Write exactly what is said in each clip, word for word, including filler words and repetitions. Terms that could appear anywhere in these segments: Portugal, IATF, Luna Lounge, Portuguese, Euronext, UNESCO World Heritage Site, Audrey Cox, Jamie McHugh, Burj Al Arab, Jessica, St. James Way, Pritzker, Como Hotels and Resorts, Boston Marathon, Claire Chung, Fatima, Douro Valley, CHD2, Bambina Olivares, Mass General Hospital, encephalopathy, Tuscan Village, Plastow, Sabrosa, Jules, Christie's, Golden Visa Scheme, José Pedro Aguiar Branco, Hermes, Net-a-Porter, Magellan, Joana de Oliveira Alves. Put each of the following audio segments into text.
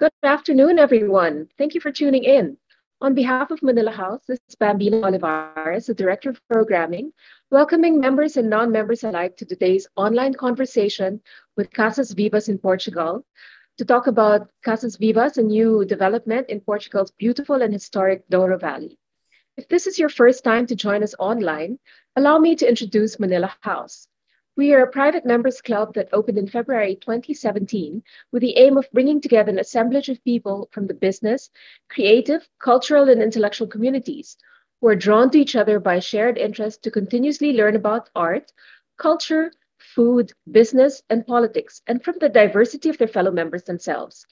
Good afternoon, everyone. Thank you for tuning in. On behalf of Manila House, this is Bambina Olivares, the Director of Programming, welcoming members and non-members alike to today's online conversation with Casas Vivas in Portugal to talk about Casas Vivas, a new development in Portugal's beautiful and historic Douro Valley. If this is your first time to join us online, allow me to introduce Manila House. We are a private members club that opened in February twenty seventeen with the aim of bringing together an assemblage of people from the business, creative, cultural, and intellectual communities who are drawn to each other by shared interest to continuously learn about art, culture, food, business, and politics, and from the diversity of their fellow members themselves.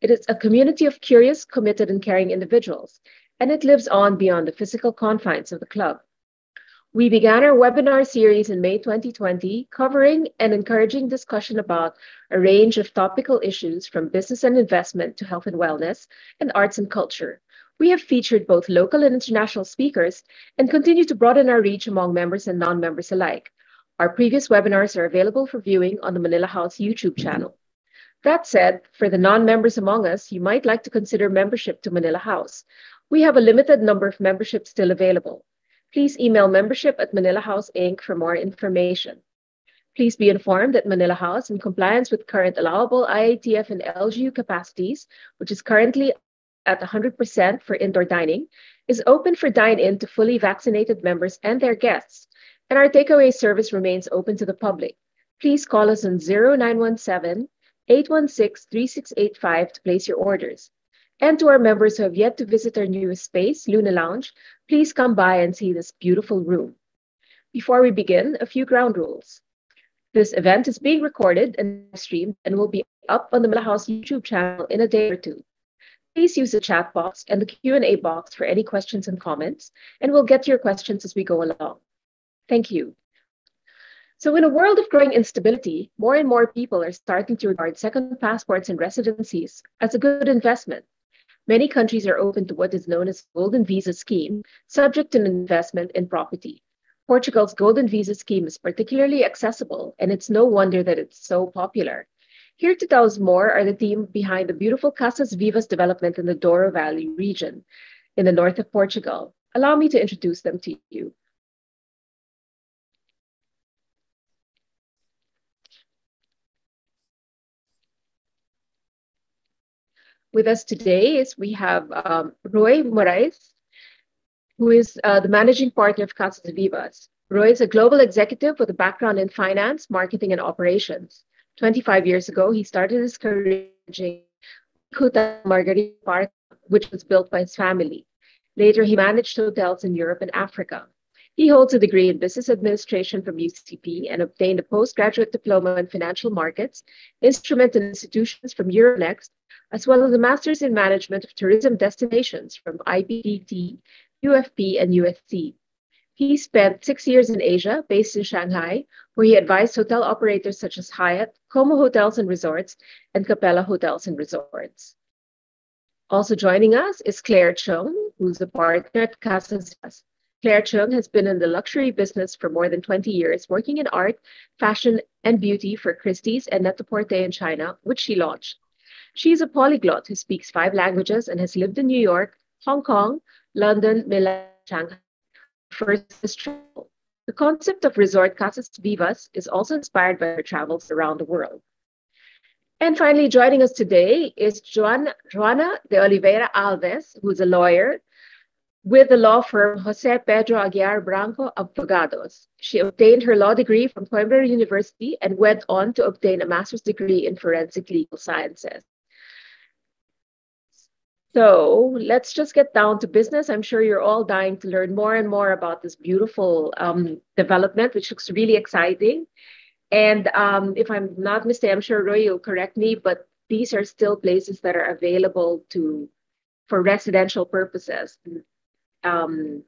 It is a community of curious, committed, and caring individuals, and it lives on beyond the physical confines of the club. We began our webinar series in May twenty twenty, covering and encouraging discussion about a range of topical issues from business and investment to health and wellness and arts and culture. We have featured both local and international speakers and continue to broaden our reach among members and non-members alike. Our previous webinars are available for viewing on the Manila House YouTube channel. That said, for the non-members among us, you might like to consider membership to Manila House. We have a limited number of memberships still available. Please email membership at Manila House Incorporated for more information. Please be informed that Manila House, in compliance with current allowable I A T F and L G U capacities, which is currently at one hundred percent for indoor dining, is open for dine-in to fully vaccinated members and their guests, and our takeaway service remains open to the public. Please call us on zero nine one seven, eight one six, three six eight five to place your orders. And to our members who have yet to visit our newest space, Luna Lounge, please come by and see this beautiful room. Before we begin, a few ground rules. This event is being recorded and streamed and will be up on the Manila House YouTube channel in a day or two. Please use the chat box and the Q and A box for any questions and comments, and we'll get to your questions as we go along. Thank you. So in a world of growing instability, more and more people are starting to regard second passports and residencies as a good investment. Many countries are open to what is known as Golden Visa Scheme, subject to an investment in property. Portugal's Golden Visa Scheme is particularly accessible, and it's no wonder that it's so popular. Here to tell us more are the team behind the beautiful Casas Vivas development in the Douro Valley region in the north of Portugal. Allow me to introduce them to you. With us today is we have um, Rui Morais, who is uh, the managing partner of Casas Vivas. Rui is a global executive with a background in finance, marketing, and operations. twenty-five years ago, he started his career managing Quinta Margarida Park, which was built by his family. Later, he managed hotels in Europe and Africa. He holds a degree in business administration from U C P and obtained a postgraduate diploma in financial markets, instrument and institutions from Euronext, as well as a master's in management of tourism destinations from I B D T, U F P, and U S C. He spent six years in Asia, based in Shanghai, where he advised hotel operators such as Hyatt, Como Hotels and Resorts, and Capella Hotels and Resorts. Also joining us is Claire Chung, who's a partner at Casas Vivas. Claire Chung has been in the luxury business for more than twenty years, working in art, fashion, and beauty for Christie's and Net-a-Porter in China, which she launched. She is a polyglot who speaks five languages and has lived in New York, Hong Kong, London, Milan, Shanghai. First is travel. The concept of resort Casas Vivas is also inspired by her travels around the world. And finally, joining us today is Joana de Oliveira Alves, who is a lawyer with the law firm Jose Pedro Aguiar Branco Abogados. She obtained her law degree from Coimbra University and went on to obtain a master's degree in forensic legal sciences. So let's just get down to business. I'm sure you're all dying to learn more and more about this beautiful um, development, which looks really exciting. And um, if I'm not mistaken, I'm sure Roy will correct me, but these are still places that are available to for residential purposes. Um,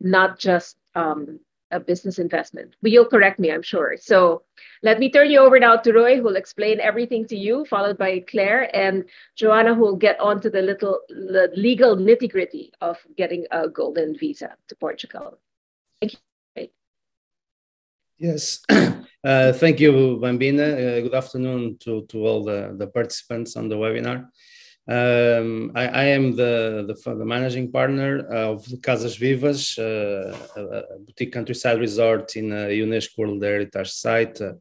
not just um, a business investment. But you'll correct me, I'm sure. So let me turn you over now to Roy, who will explain everything to you, followed by Claire and Joana, who will get on to the little the legal nitty-gritty of getting a golden visa to Portugal. Thank you. Yes. Uh, thank you, Bambina. Uh, good afternoon to, to all the, the participants on the webinar. Um, I, I am the, the, the managing partner of Casas Vivas, uh, a boutique countryside resort in a UNESCO World Heritage Site, uh,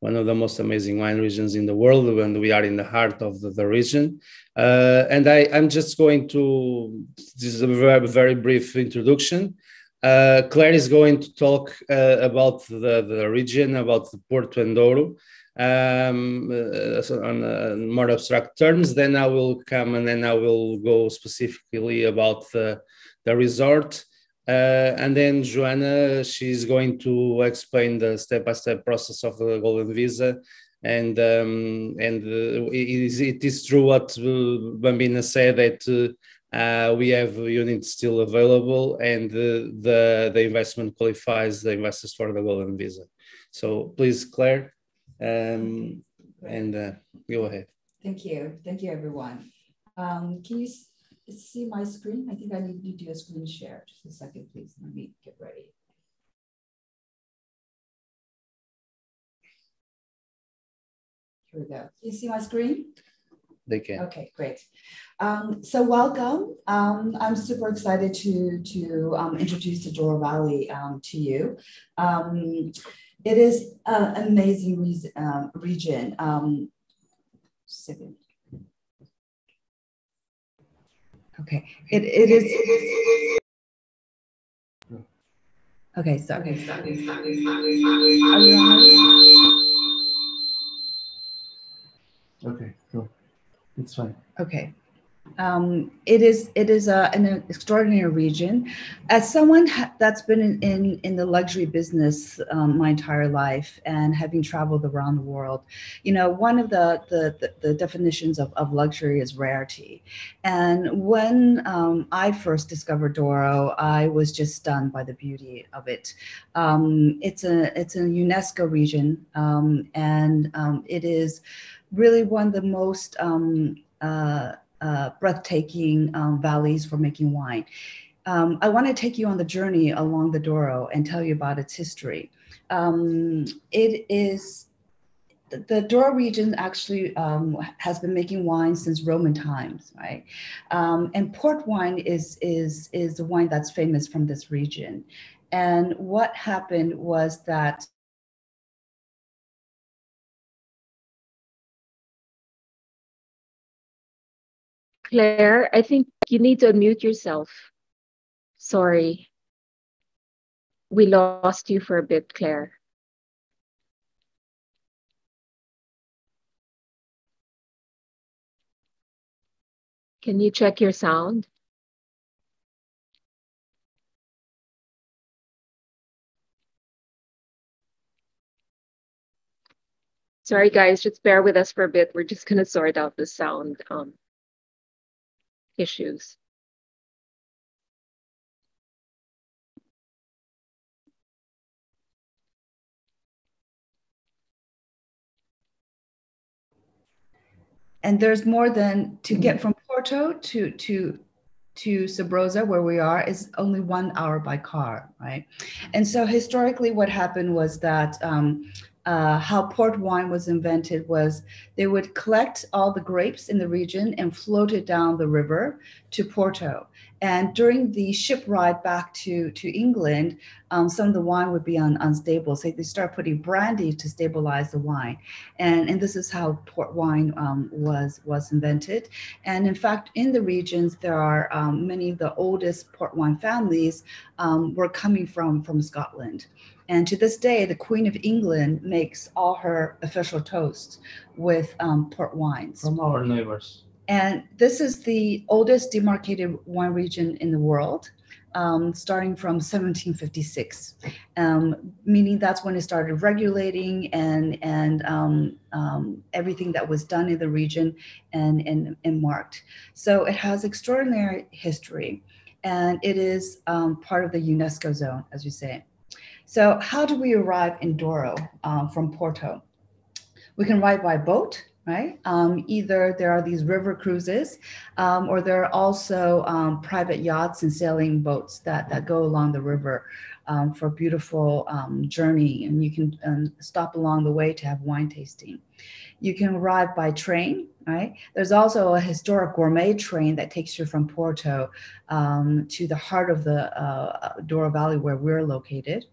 one of the most amazing wine regions in the world, and we are in the heart of the, the region. Uh, and I, I'm just going to, this is a very, very brief introduction. Uh, Claire is going to talk uh, about the, the region, about the Porto and Douro. Um, uh, so on uh, more abstract terms, then I will come and then I will go specifically about the, the resort. Uh, and then Joana, she's going to explain the step-by-step process of the Golden Visa. And, um, and uh, it, is, it is true what Bambina said, that uh, we have units still available and uh, the, the investment qualifies the investors for the Golden Visa. So please, Claire. Um, and uh, go ahead. Thank you. Thank you, everyone. Um, can you see my screen? I think I need to do a screen share. Just a second, please. Let me get ready. Here we go. Can you see my screen? They can. Okay, great. Um, so welcome. Um, I'm super excited to, to um, introduce the Douro Valley um, to you. Um, It is an amazing reason, um, region. Um, second. Okay. It, it is. Okay, sorry. Okay, cool. It's fine. Okay. Um, it is it is a, an extraordinary region. As someone ha that's been in, in, in the luxury business um, my entire life and having traveled around the world, you know, one of the, the, the, the definitions of, of luxury is rarity. And when um, I first discovered Douro, I was just stunned by the beauty of it. Um, it's, a, it's a UNESCO region, um, and um, it is really one of the most um, uh, Uh, breathtaking um, valleys for making wine. Um, I want to take you on the journey along the Douro and tell you about its history. Um, it is, the, the Douro region actually um, has been making wine since Roman times, right? Um, and port wine is, is, is the wine that's famous from this region. And what happened was that Claire, I think you need to unmute yourself. Sorry. We lost you for a bit, Claire. Can you check your sound? Sorry, guys, just bear with us for a bit. We're just going to sort out the sound. Um, issues. And there's more than to get from Porto to to to Sabrosa, where we are, is only one hour by car, right? And so historically what happened was that um, Uh, how port wine was invented was they would collect all the grapes in the region and float it down the river to Porto. And during the ship ride back to, to England, um, some of the wine would be un, unstable. So they start putting brandy to stabilize the wine. And, and this is how port wine um, was, was invented. And in fact, in the regions, there are um, many of the oldest port wine families um, were coming from, from Scotland. And to this day, the Queen of England makes all her official toasts with um, port wines. From our neighbors. And this is the oldest demarcated wine region in the world, um, starting from seventeen fifty-six, um, meaning that's when it started regulating and, and um, um, everything that was done in the region and, and, and marked. So it has extraordinary history, and it is um, part of the UNESCO zone, as you say. So how do we arrive in Douro um, from Porto? We can ride by boat, right? Um, either there are these river cruises um, or there are also um, private yachts and sailing boats that, that go along the river um, for a beautiful um, journey, and you can um, stop along the way to have wine tasting. You can arrive by train, right? There's also a historic gourmet train that takes you from Porto um, to the heart of the uh, Douro Valley where we're located.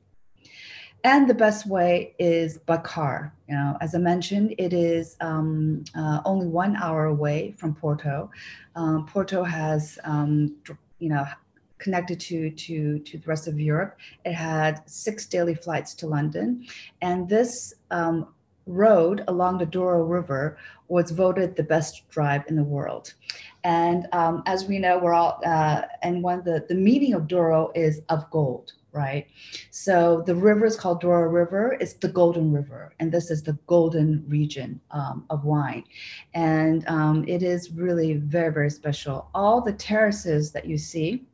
And the best way is by car. You know, as I mentioned, it is um, uh, only one hour away from Porto. Um, Porto has, um, you know, connected to, to, to the rest of Europe. It had six daily flights to London. And this um, road along the Douro River was voted the best drive in the world. And um, as we know, we're all, uh, and one of the, the meaning of Douro is of gold. Right. So the river is called Douro River. It's the Golden River. And this is the golden region um, of wine. And um, it is really very, very special. All the terraces that you see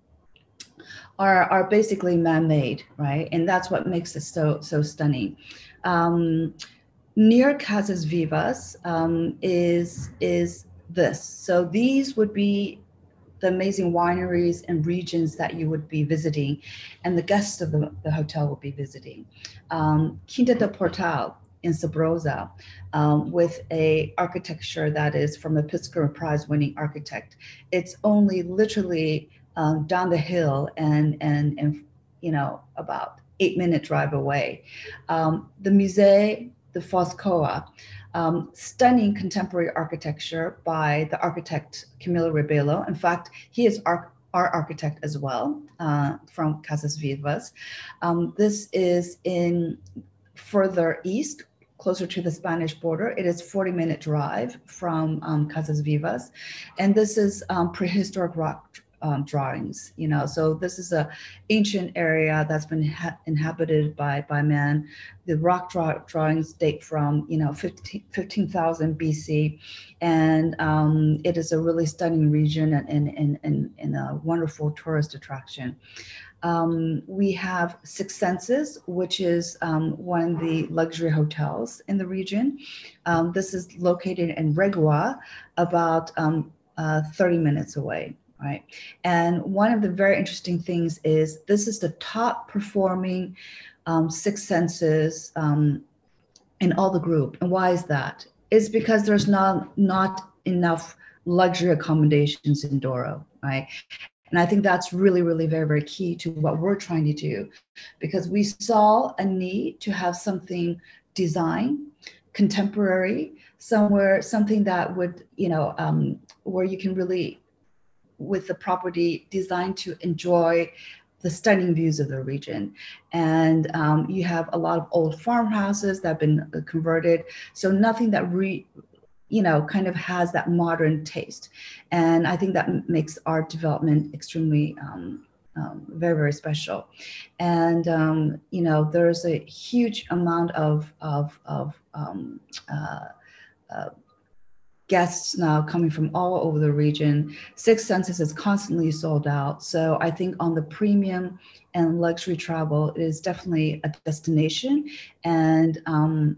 are, are basically man-made. Right. And that's what makes it so, so stunning. Um, near Casas Vivas um, is, is this. So these would be the amazing wineries and regions that you would be visiting and the guests of the, the hotel will be visiting. Um, Quinta de Portal in Sabrosa um, with a architecture that is from a Pritzker Prize winning architect. It's only literally um, down the hill and, and, and, you know, about eight minute drive away. Um, the Musée de Foscoa, Um, stunning contemporary architecture by the architect Camilo Rebelo. In fact, he is our, our architect as well uh, from Casas Vivas. Um, this is in further east, closer to the Spanish border. It is forty minute drive from um, Casas Vivas. And this is um, prehistoric rock um, drawings, you know, so this is a ancient area that's been ha inhabited by, by man. The rock draw drawings date from, you know, fifteen thousand B C. And um, it is a really stunning region and, and, and, and, and a wonderful tourist attraction. Um, we have Six Senses, which is um, one of the luxury hotels in the region. Um, this is located in Regua, about um, uh, thirty minutes away. Right. And one of the very interesting things is this is the top performing um, Six Senses um, in all the group. And why is that? It's because there's not, not enough luxury accommodations in Douro. Right. And I think that's really, really very, very key to what we're trying to do, because we saw a need to have something design contemporary somewhere, something that would, you know, um, where you can really with the property designed to enjoy the stunning views of the region. And um, you have a lot of old farmhouses that have been converted. So nothing that re, you know, kind of has that modern taste. And I think that makes our development extremely um, um, very, very special. And, um, you know, there's a huge amount of, of, of um, uh, uh, guests now coming from all over the region. Six Senses is constantly sold out. So I think on the premium and luxury travel, it is definitely a destination. And um,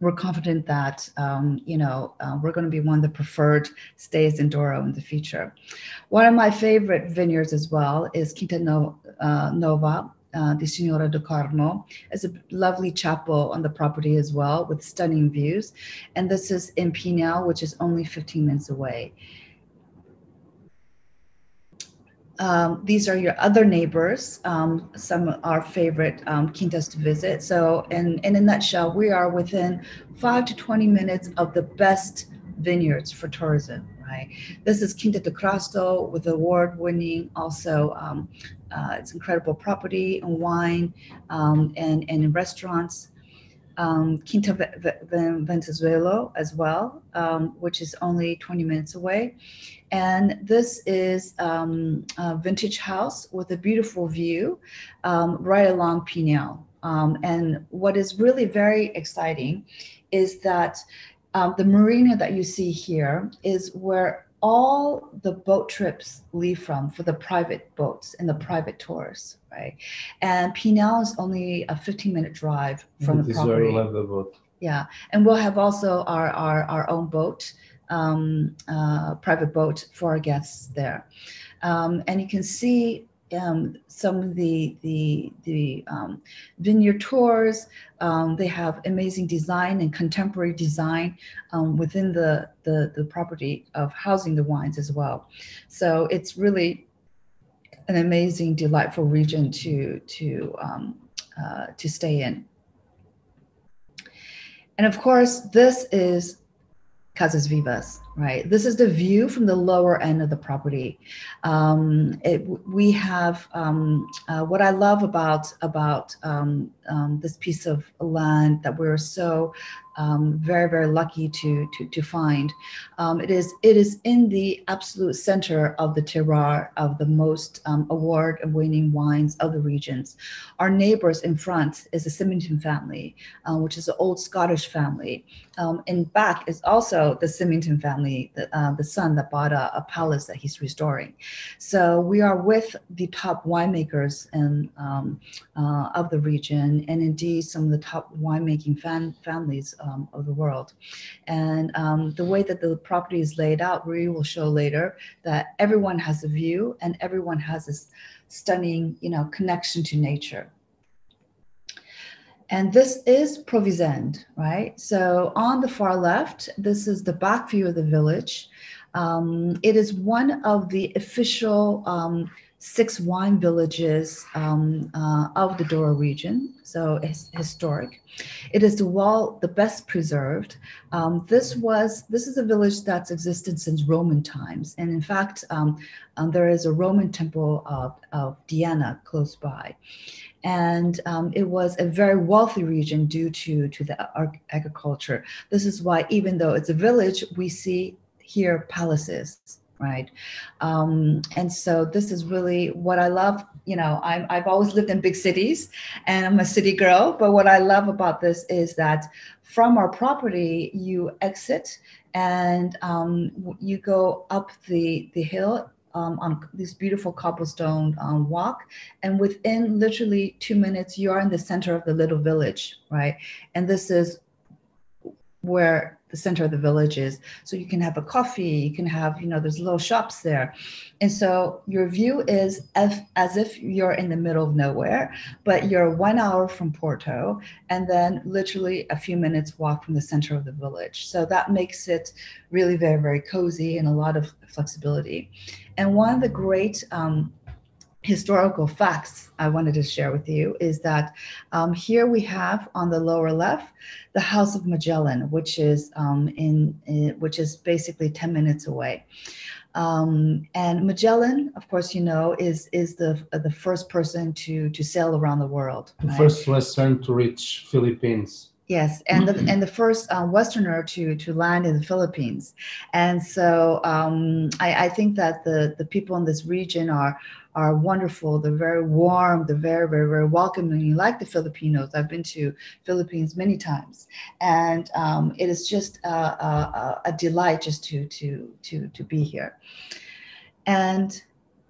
we're confident that, um, you know, uh, we're going to be one of the preferred stays in Douro in the future. One of my favorite vineyards as well is Quinta no, uh, Nova. Uh, the Signora do Carmo. It's a lovely chapel on the property as well with stunning views. And this is in Pinal, which is only fifteen minutes away. Um, these are your other neighbors, um, some of our favorite um, quintas to visit. So in, in a nutshell, we are within five to twenty minutes of the best vineyards for tourism. Right. This is Quinta de Crasto with award-winning, also um, uh, it's incredible property and wine um, and, and in restaurants. Um, Quinta Vencezuelo as well, um, which is only twenty minutes away. And this is um, a vintage house with a beautiful view um, right along Pinal. Um, and what is really very exciting is that Um, the marina that you see here is where all the boat trips leave from for the private boats and the private tours, right? And Pinal is only a fifteen minute drive from the property. The boat. Yeah, and we'll have also our, our, our own boat, um, uh, private boat for our guests there. Um, and you can see um, some of the the the um, vineyard tours. Um, they have amazing design and contemporary design um, within the, the the property of housing the wines as well. So it's really an amazing, delightful region to to um, uh, to stay in. And of course, this is Casas Vivas, right? This is the view from the lower end of the property. Um, it, we have, um, uh, what I love about, about um, um, this piece of land that we're so um, very, very lucky to, to, to find, um, it is, it is in the absolute center of the terroir of the most um, award-winning wines of the regions. Our neighbors in front is the Symington family, uh, which is an old Scottish family. Um, and back is also the Symington family, the, uh, the son that bought a, a palace that he's restoring. So we are with the top winemakers and, um, uh, of the region, and indeed some of the top winemaking fan families um, of the world. And um, the way that the property is laid out, we will show later, that everyone has a view and everyone has this stunning, you know, connection to nature. And this is Provesende, right? So on the far left, this is the back view of the village. Um, it is one of the official um, six wine villages um, uh, of the Douro region, so it's historic. It is the well, the best preserved. Um, this was, this is a village that's existed since Roman times, and in fact, um, um, there is a Roman temple of, of Diana close by, and um, it was a very wealthy region due to to the agriculture. This is why, even though it's a village, we see here palaces. Right. Um, and so this is really what I love. You know, I'm, I've always lived in big cities and I'm a city girl. But what I love about this is that from our property, you exit and um, you go up the, the hill um, on this beautiful cobblestone um, walk. And within literally two minutes, you are in the center of the little village. Right. And this is where the center of the village is. So you can have a coffee, you can have, you know, there's little shops there. And so your view is as, as if you're in the middle of nowhere, but you're one hour from Porto and then literally a few minutes walk from the center of the village. So that makes it really very, very cozy and a lot of flexibility. And one of the great um, historical facts I wanted to share with you is that um, here we have on the lower left the House of Magellan, which is um, in, in which is basically ten minutes away. Um, and Magellan, of course, you know, is is the uh, the first person to to sail around the world. The right? First Western to reach Philippines. Yes, and the and the first uh, Westerner to to land in the Philippines, and so um, I, I think that the the people in this region are are wonderful. They're very warm. They're very very very welcoming, like the Filipinos. I've been to Philippines many times, and um, it is just a, a, a delight just to to to to be here, and.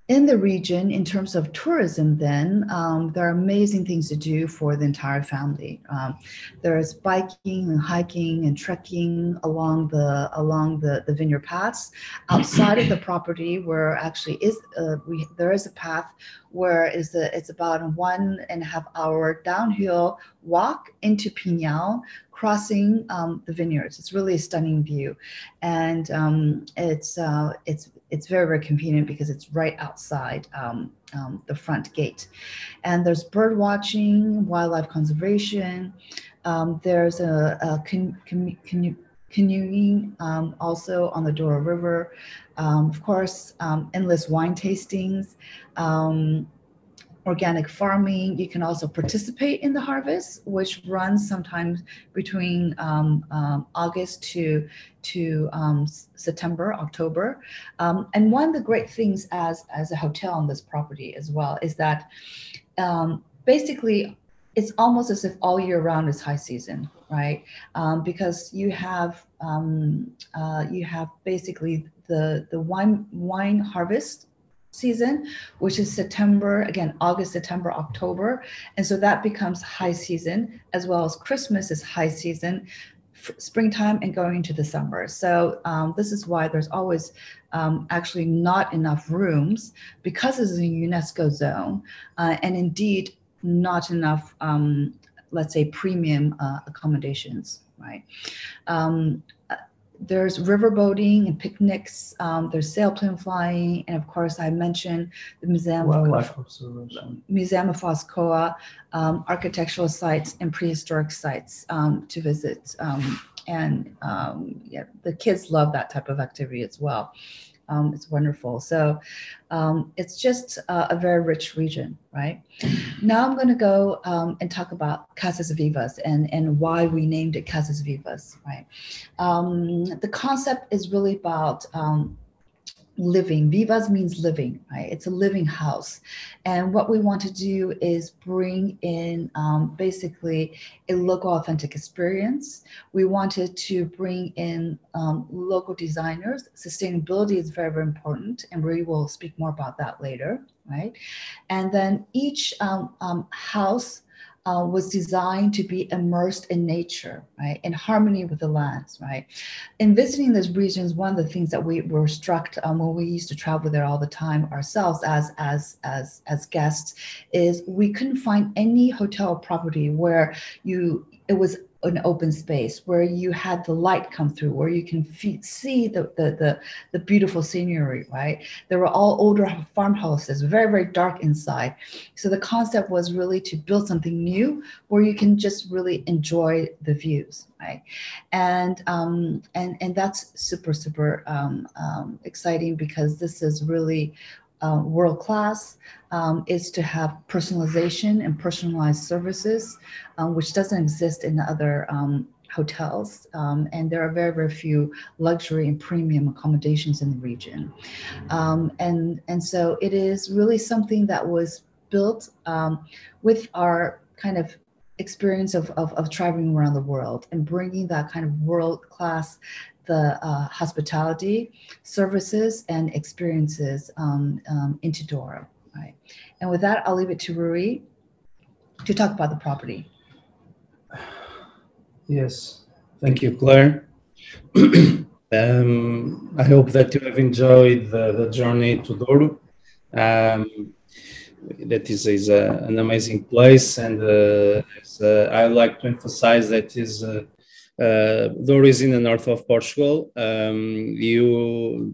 In the region, in terms of tourism, then, um, there are amazing things to do for the entire family. Um, there is biking and hiking and trekking along the along the, the vineyard paths. Outside of the property, where actually is uh, we, there is a path where is the, it's about a one and a half hour downhill walk into Pinal, crossing um, the vineyards. It's really a stunning view, and um, it's uh, it's it's very very convenient because it's right outside um, um, the front gate. And there's bird watching, wildlife conservation. Um, there's a, a can can can canoeing um, also on the Douro River. Um, of course, um, endless wine tastings. Um, Organic farming. You can also participate in the harvest, which runs sometimes between um, um, August to to um, September, October. Um, and one of the great things as as a hotel on this property as well is that um, basically it's almost as if all year round is high season, right? Um, because you have um, uh, you have basically the the wine wine harvest season, which is September, again, August, September, October. And so that becomes high season, as well as Christmas is high season. springtime and going into the summer. So um, this is why there's always um, actually not enough rooms, because it's a UNESCO zone, uh, and indeed not enough, um, let's say, premium uh, accommodations, right? Um, There's riverboating and picnics. Um, there's sailplane flying, and of course, I mentioned the Museum Wildlife Observation, Museum of Foscoa, um, architectural sites and prehistoric sites um, to visit. Um, and um, yeah, the kids love that type of activity as well. Um, it's wonderful. So um, it's just uh, a very rich region, right? Now I'm going to go um, and talk about Casas Vivas and, and why we named it Casas Vivas, right? Um, the concept is really about um, living. Vivas means living, right? It's a living house. And what we want to do is bring in um, basically a local authentic experience. We wanted to bring in um, local designers. Sustainability is very, very important, and we will speak more about that later, right? And then each um, um, house Uh, was designed to be immersed in nature, right, in harmony with the lands, right? In visiting these regions, one of the things that we were struck um, when we used to travel there all the time ourselves as as as as guests is we couldn't find any hotel property where you it was an open space, where you had the light come through, where you can fe see the, the the the beautiful scenery, right? There were all older farmhouses, very, very dark inside. So the concept was really to build something new where you can just really enjoy the views, right? And um, and and that's super, super um, um, exciting, because this is really Uh, world class, um, is to have personalization and personalized services, um, which doesn't exist in other um, hotels. Um, and there are very, very few luxury and premium accommodations in the region. Um, and, and so it is really something that was built um, with our kind of experience of, of, of traveling around the world and bringing that kind of world class the uh, hospitality, services, and experiences um, um, into Douro, right? And with that, I'll leave it to Rui to talk about the property. Yes, thank you, Claire. um, I hope that you have enjoyed the, the journey to Douro. Um, that is, is a, an amazing place, and uh, uh, I like to emphasize that is uh, Uh, Douro is in the north of Portugal. Um, you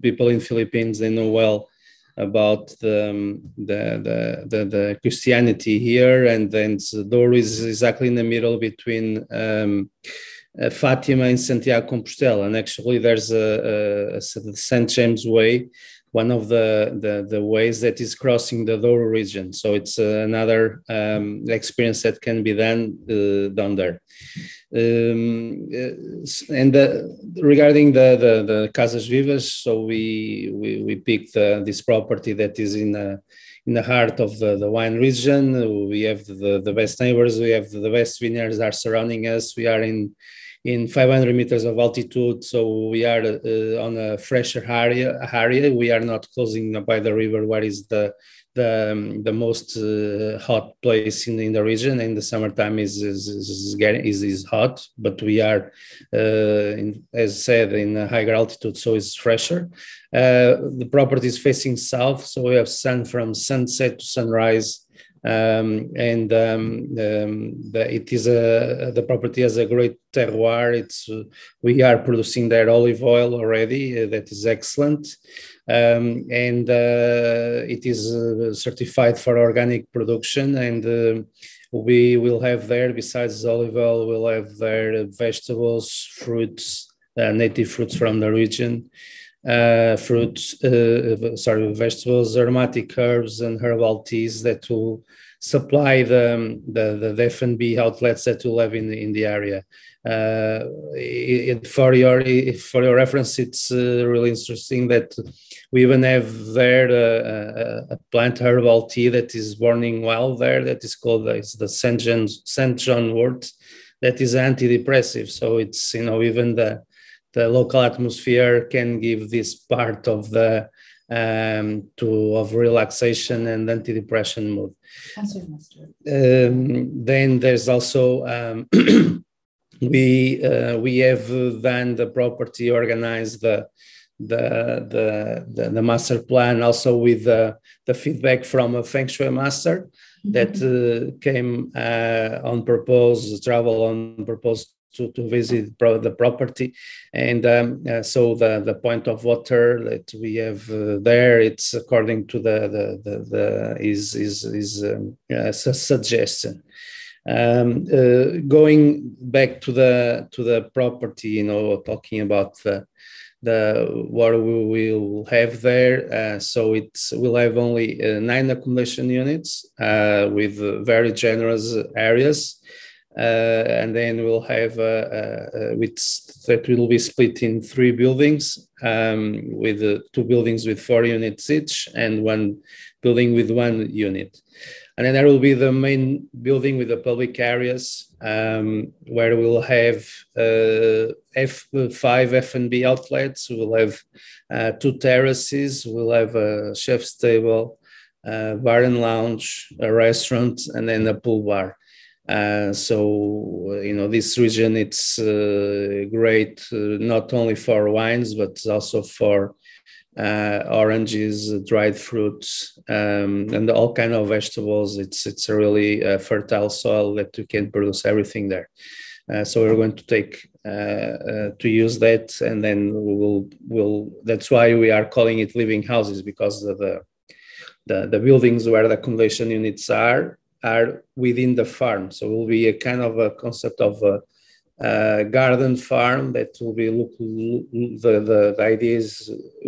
people in Philippines, they know well about the, um, the, the, the, the Christianity here, and then Douro is exactly in the middle between um, uh, Fatima and Santiago Compostela. And actually there's a, a, a Saint James Way, one of the, the, the ways that is crossing the Douro region. So it's uh, another um, experience that can be done uh, down there. Um, and the, regarding the, the, the Casas Vivas, so we, we, we picked uh, this property that is in, uh, in the heart of the, the wine region. We have the, the best neighbors, we have the best vineyards that are surrounding us. We are in, in five hundred meters of altitude, so we are uh, on a fresher area, area. We are not closing by the river, where is the, the, um, the most uh, hot place in, in the region, and the summertime is is, is, is, is hot, but we are, uh, in, as said, in a higher altitude, so it's fresher. Uh, the property is facing south, so we have sun from sunset to sunrise, um, and um, um, the, it is a, the property has a great terroir. It's, uh, we are producing their olive oil already, uh, that is excellent. Um, and uh, it is uh, certified for organic production, and uh, we will have there, besides olive oil, we'll have there vegetables, fruits, uh, native fruits from the region, uh, fruits, uh, sorry, vegetables, aromatic herbs and herbal teas that will supply the, the, the F and B outlets that you'll have in the, in the area. Uh, it, for your for your reference, it's uh, really interesting that we even have there a, a, a plant herbal tea that is burning well there, that is called it's the Saint John, Saint John wort, that is antidepressive. So it's, you know, even the the local atmosphere can give this part of the um, to of relaxation and anti-depression mood. Um, then there's also um, we uh, we have done the property, organized the the the, the master plan, also with the, the feedback from a feng shui master that uh, came uh, on purpose, travel on purpose to, to visit pro the property. And um, uh, so the, the point of water that we have uh, there, it's according to the, the, the, the is, is, is um, uh, su suggestion. Um, uh, going back to the, to the property, you know, talking about the, the what we will have there. Uh, so it's we'll have only uh, nine accommodation units uh, with very generous areas. Uh, and then we'll have, uh, uh, with, that will be split in three buildings, um, with uh, two buildings with four units each and one building with one unit. And then there will be the main building with the public areas, um, where we'll have uh, F, five F and B outlets. We'll have uh, two terraces. We'll have a chef's table, a bar and lounge, a restaurant, and then a pool bar. Uh, so, you know, this region, it's uh, great, uh, not only for wines, but also for Uh, oranges, dried fruits, um, and all kind of vegetables. It's it's a really uh, fertile soil that you can produce everything there. Uh, so we're going to take uh, uh, to use that, and then we'll we'll. That's why we are calling it living houses, because the the the buildings where the accommodation units are are within the farm. So it will be a kind of a concept of a Uh, garden farm that will be look, the, the, the idea is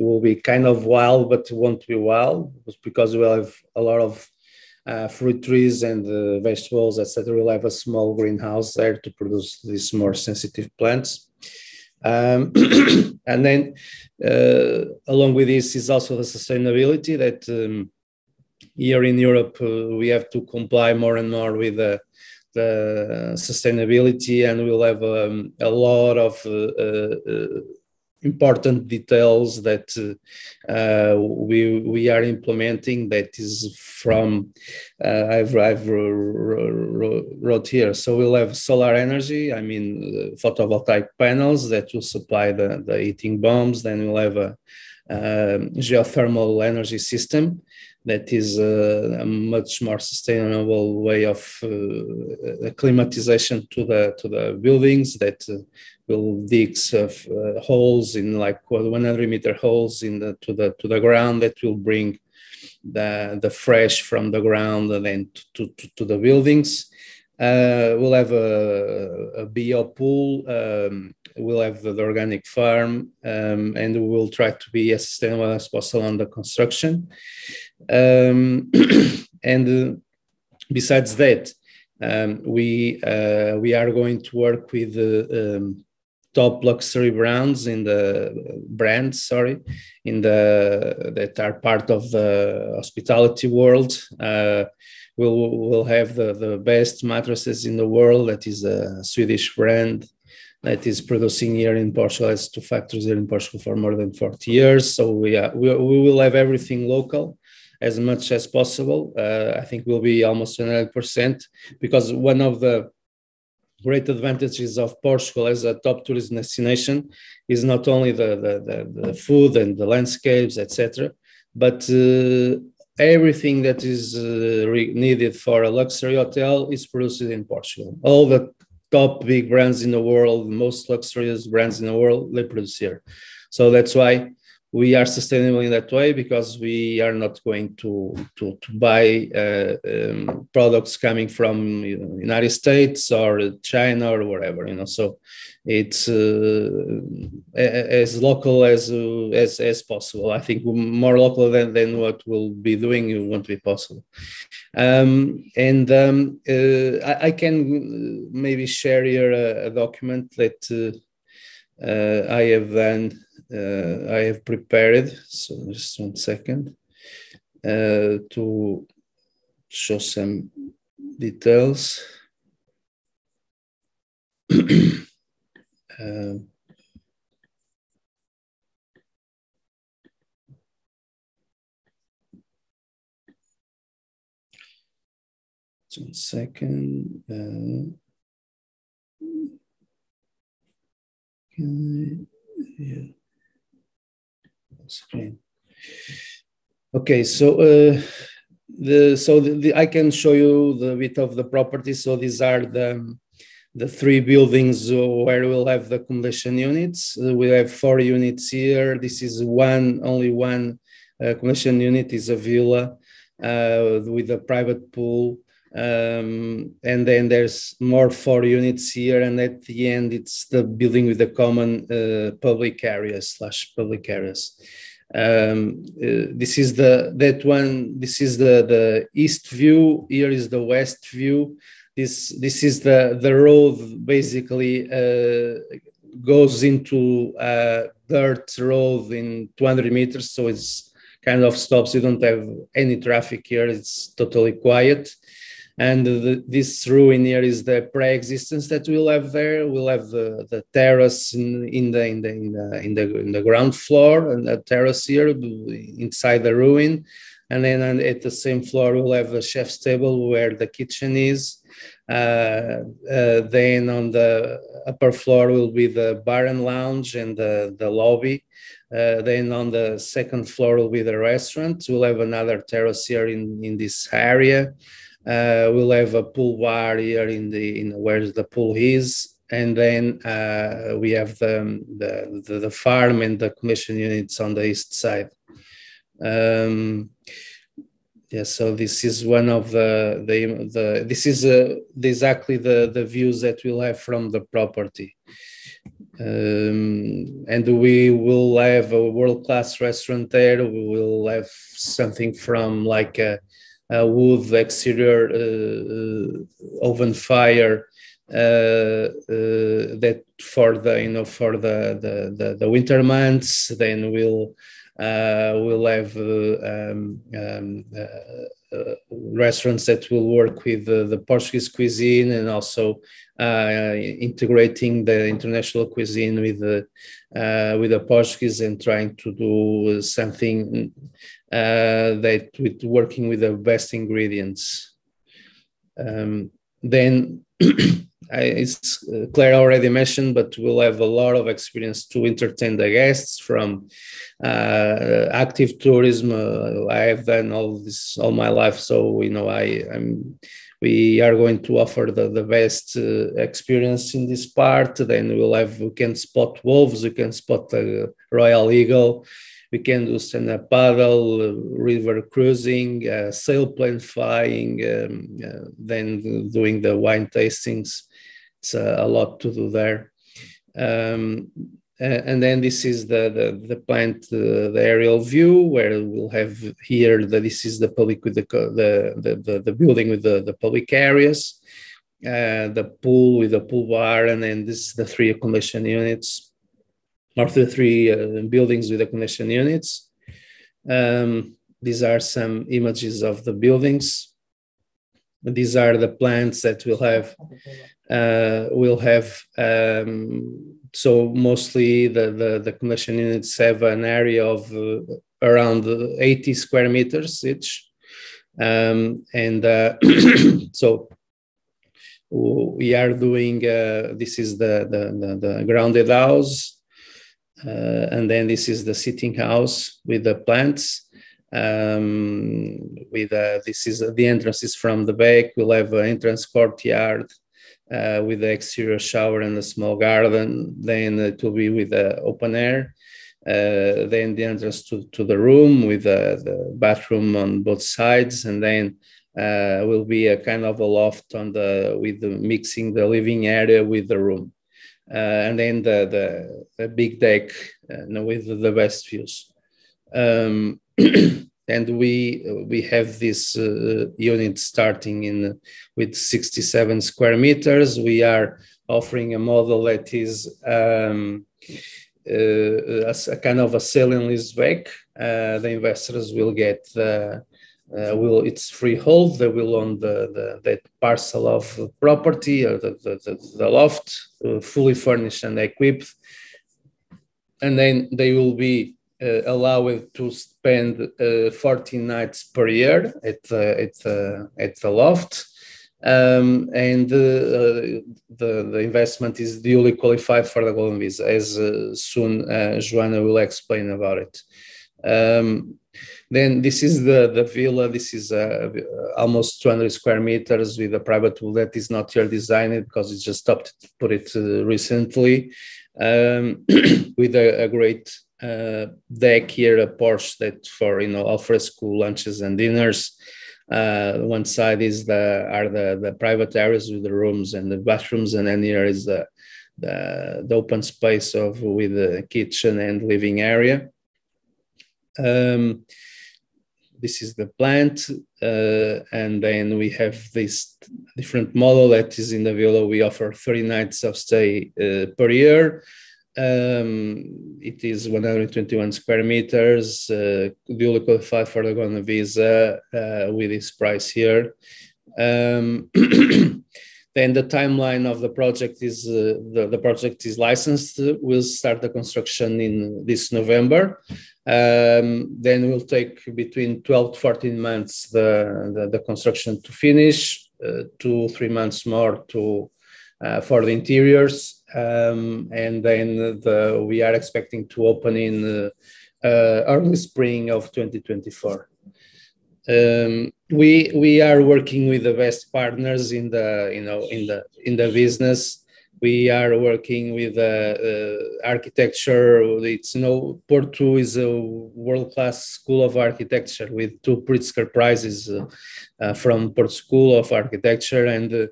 will be kind of wild, but won't be wild because we'll have a lot of uh, fruit trees and uh, vegetables, et cetera. We'll have a small greenhouse there to produce these more sensitive plants. Um, and then uh, along with this is also the sustainability that um, here in Europe, uh, we have to comply more and more with the uh, the sustainability, and we'll have um, a lot of uh, uh, important details that uh, we we are implementing. That is from uh, I've I've wrote here. So we'll have solar energy. I mean, photovoltaic panels that will supply the the heating bombs. Then we'll have a, a geothermal energy system. That is a, a much more sustainable way of uh, acclimatization to the to the buildings that uh, will dig uh, holes in like one hundred meter holes in the to the to the ground that will bring the the fresh from the ground and then to to, to the buildings. Uh, we'll have a, a bio pool. Um, we'll have the organic farm, um, and we will try to be as sustainable as possible on the construction. Um, and uh, besides that, um, we uh, we are going to work with uh, um, top luxury brands in the brands, sorry, in the that are part of the hospitality world. Uh, we'll we'll have the the best mattresses in the world. That is a Swedish brand that is producing here in Portugal, has two factories here in Portugal for more than forty years. So we, are, we, we will have everything local as much as possible. Uh, I think we'll be almost one hundred percent, because one of the great advantages of Portugal as a top tourism destination is not only the, the, the, the food and the landscapes, et cetera, but uh, everything that is uh, needed for a luxury hotel is produced in Portugal. All the top big brands in the world, most luxurious brands in the world, they produce here. So that's why we are sustainable in that way, because we are not going to, to, to buy uh, um, products coming from the you know, United States or China or wherever, you know. So it's uh, as local as, uh, as, as possible. I think more local than, than what we'll be doing, it won't be possible. Um, and um, uh, I, I can maybe share here a, a document that uh, uh, I have done, uh, I have prepared. So just one second uh, to show some details. uh, One second. Uh, Can I, yeah, screen. Okay, so uh, the so the, the, I can show you the bit of the property. So these are the the three buildings where we'll have the accommodation units. Uh, we have four units here. This is one, only one uh, accommodation unit is a villa uh, with a private pool. Um, and then there's more four units here. And at the end, it's the building with the common uh, public areas slash public areas. Um, uh, this is the, that one, this is the, the east view. Here is the west view. This, this is the, the road basically uh, goes into a dirt road in two hundred meters. So it's kind of stops. You don't have any traffic here. It's totally quiet. And the, this ruin here is the pre-existence that we'll have there. We'll have the, the terrace in, in, the, in, the, in, the, in, the, in the ground floor and a terrace here inside the ruin. And then on, at the same floor, we'll have the chef's table where the kitchen is. Uh, uh, then on the upper floor will be the bar and lounge and the, the lobby. Uh, then on the second floor will be the restaurant. We'll have another terrace here in, in this area. Uh, we'll have a pool bar here in the in where the pool is, and then uh, we have the, the the the farm and the commission units on the east side. Um, yeah, so this is one of the the, the this is uh, exactly the the views that we'll have from the property. Um, and we will have a world-class restaurant there. We will have something from like a. Uh, wood exterior uh, oven fire uh, uh, that for the you know for the the, the, the winter months. Then we'll uh, we'll have uh, um, um, uh, uh, restaurants that will work with uh, the Portuguese cuisine and also uh, integrating the international cuisine with the uh, with the Portuguese and trying to do something. Uh, that with working with the best ingredients. Um, then I, it's uh, Claire already mentioned, but we'll have a lot of experience to entertain the guests from uh, active tourism. Uh, I have done all this all my life, so you know I I'm. We are going to offer the, the best uh, experience in this part. Then we'll have we can spot wolves, we can spot the royal eagle. We can do stand-up paddle, uh, river cruising, uh, sailplane flying, um, uh, then doing the wine tastings. It's uh, a lot to do there. Um, and then this is the, the, the plant, uh, the aerial view, where we'll have here, the, this is the public with the, the, the, the, the building with the, the public areas, uh, the pool with the pool bar, and then this is the three accommodation units. Or the three uh, buildings with accommodation units. Um, these are some images of the buildings. These are the plants that we'll have. Uh, we'll have um, so mostly the the, the accommodation units have an area of uh, around eighty square meters each, um, and uh, so. We are doing uh, this is the the the, the grounded house. Uh, and then this is the sitting house with the plants. Um, with uh, this is uh, the entrance is from the back. We'll have an entrance courtyard uh, with the exterior shower and a small garden. Then it will be with the open air. Uh, then the entrance to, to the room with uh, the bathroom on both sides. And then uh, will be a kind of a loft on the with the mixing the living area with the room. Uh, and then the, the, the big deck uh, with the best views. Um, and we we have this uh, unit starting in with sixty-seven square meters. We are offering a model that is um, uh, a, a kind of a sell and leaseback. Uh, the investors will get uh, uh, will it's freehold. They will own the, the that parcel of property or the the, the, the loft. Uh, fully furnished and equipped, and then they will be uh, allowed to spend uh, fourteen nights per year at uh, at uh, at the loft, Um, and uh, the, the investment is duly qualified for the Golden Visa, as uh, soon uh, Joana will explain about it. Um, then this is the, the villa. This is uh, almost two hundred square meters with a private pool that is not yet designed because it's just stopped to put it uh, recently, um, with a, a great uh, deck here, a porch that for, you know, alfresco lunches and dinners. Uh, one side is the are the, the private areas with the rooms and the bathrooms, and then here is the the, the open space of with the kitchen and living area. Um, this is the plant, uh, and then we have this different model that is in the villa. We offer thirty nights of stay uh, per year. Um, it is one hundred twenty-one square meters, uh, duly qualified for the Golden Visa, uh, with this price here. Um, then the timeline of the project is, uh, the, the project is licensed. We'll start the construction in this November. Um, then we'll take between twelve to fourteen months the, the, the construction to finish, uh, two, three months more to Uh, for the interiors, um, and then the, we are expecting to open in uh, uh, early spring of twenty twenty-four. Um, we we are working with the best partners in the you know in the in the business. We are working with uh, uh, architecture. It's you know Porto is a world-class school of architecture with two Pritzker prizes uh, uh, from Porto School of Architecture, and. Uh,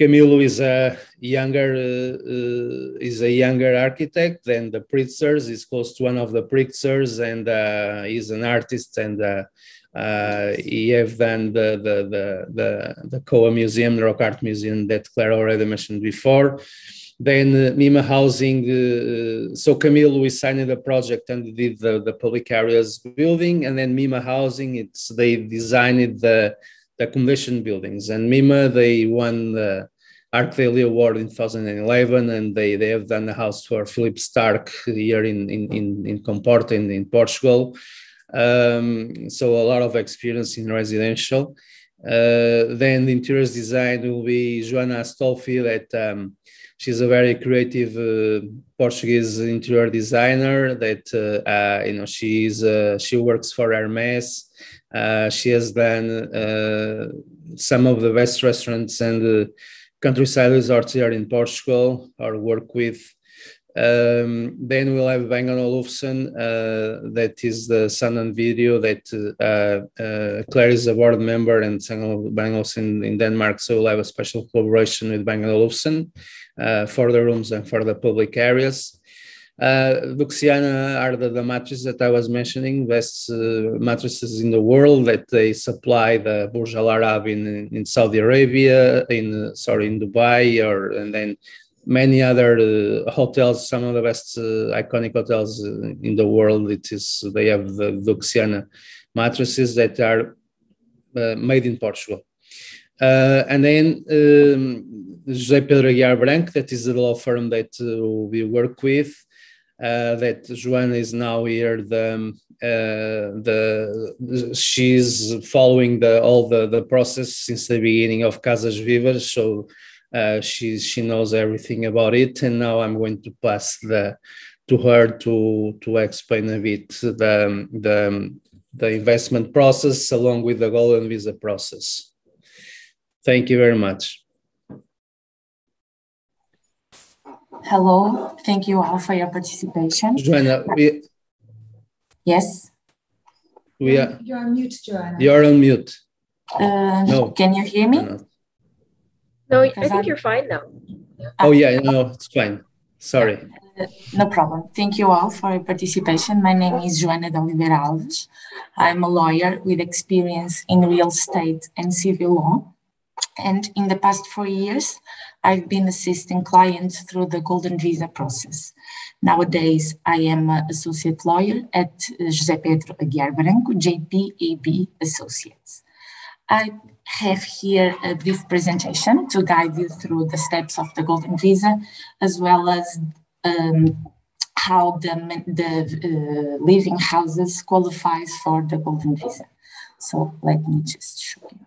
Camilo is a younger uh, uh, is a younger architect than the Pritzkers. He's close to one of the Pritzkers, and uh, he's an artist. And uh, uh, he have done the the the the, the Coa Museum, the Rock Art Museum that Claire already mentioned before. Then uh, MIMA Housing. Uh, so Camilo, we signed the project and did the, the public areas building, and then MIMA Housing. It's they designed the. The accommodation buildings, and MIMA, they won the Arc Daily Award in two thousand eleven, and they, they have done a house for Philip Stark here in, in, in, in Comporta in, in Portugal. Um, so a lot of experience in residential. Uh, then the interiors design will be Joana Astolfi, that um, she's a very creative uh, Portuguese interior designer that, uh, uh, you know, she's, uh, she works for Hermes. Uh, she has done uh, some of the best restaurants and uh, countryside resorts here in Portugal, or work with. Um, then we'll have Bang and Olufsen, uh, that is the Sound and Video, that uh, uh, Claire is a board member, and Bang and Olufsen in Denmark, so we'll have a special collaboration with Bang and Olufsen uh, for the rooms and for the public areas. Uh, Duxiana are the, the mattresses that I was mentioning, best uh, mattresses in the world, that they supply the Burj Al Arab in, in Saudi Arabia, in sorry, in Dubai, or and then many other uh, hotels, some of the best uh, iconic hotels in the world. It is they have the Duxiana mattresses that are uh, made in Portugal. Uh, and then um, José Pedro Aguiar Branco, that is the law firm that uh, we work with. Uh, that Joana is now here. The, uh, the she's following the all the the process since the beginning of Casas Vivas, so uh, she she knows everything about it. And now I'm going to pass the to her to to explain a bit the the the investment process along with the Golden Visa process. Thank you very much. Hello, thank you all for your participation. Joana, we, yes? We are, you're on mute, Joana. You're on mute. Uh, no. Can you hear me? No, no I think I'm... you're fine now. Oh, yeah, no, it's fine. Sorry. Uh, no problem. Thank you all for your participation. My name is Joana de Oliveira Alves. I'm a lawyer with experience in real estate and civil law. And in the past four years, I've been assisting clients through the Golden Visa process. Nowadays, I am an associate lawyer at José Pedro Aguiar Branco, J P A B Associates. I have here a brief presentation to guide you through the steps of the Golden Visa, as well as um, how the, the uh, living houses qualifies for the Golden Visa. So let me just show you.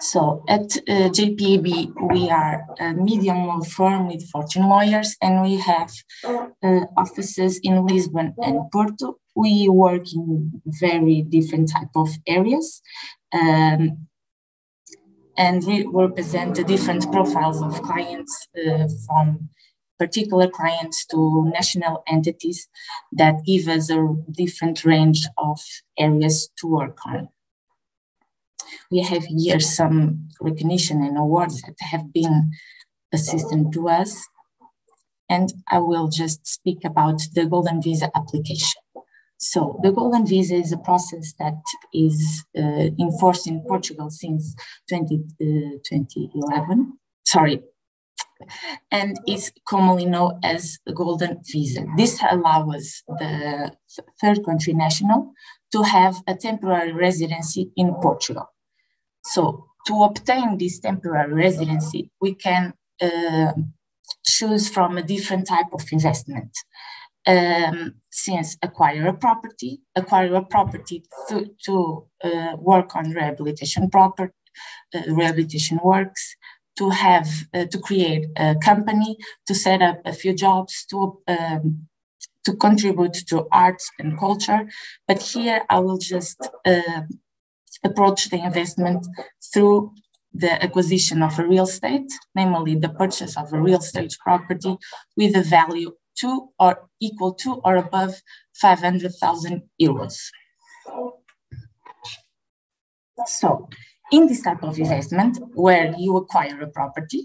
So at uh, J P A B, we are a medium firm with fourteen lawyers, and we have uh, offices in Lisbon and Porto. We work in very different type of areas, um, and we represent the different profiles of clients, uh, from particular clients to national entities that give us a different range of areas to work on. We have here some recognition and awards that have been assistant to us. And I will just speak about the Golden Visa application. So the Golden Visa is a process that is uh, enforced in Portugal since twenty eleven, sorry, and is commonly known as the Golden Visa. This allows the third country national to have a temporary residency in Portugal. So to obtain this temporary residency, we can uh, choose from a different type of investment. Um, since acquire a property, acquire a property to, to uh, work on rehabilitation proper, uh, rehabilitation works, to have, uh, to create a company, to set up a few jobs, to um, to contribute to arts and culture. But here I will just uh, approach the investment through the acquisition of a real estate, namely the purchase of a real estate property with a value to or equal to or above five hundred thousand euros. So in this type of investment where you acquire a property,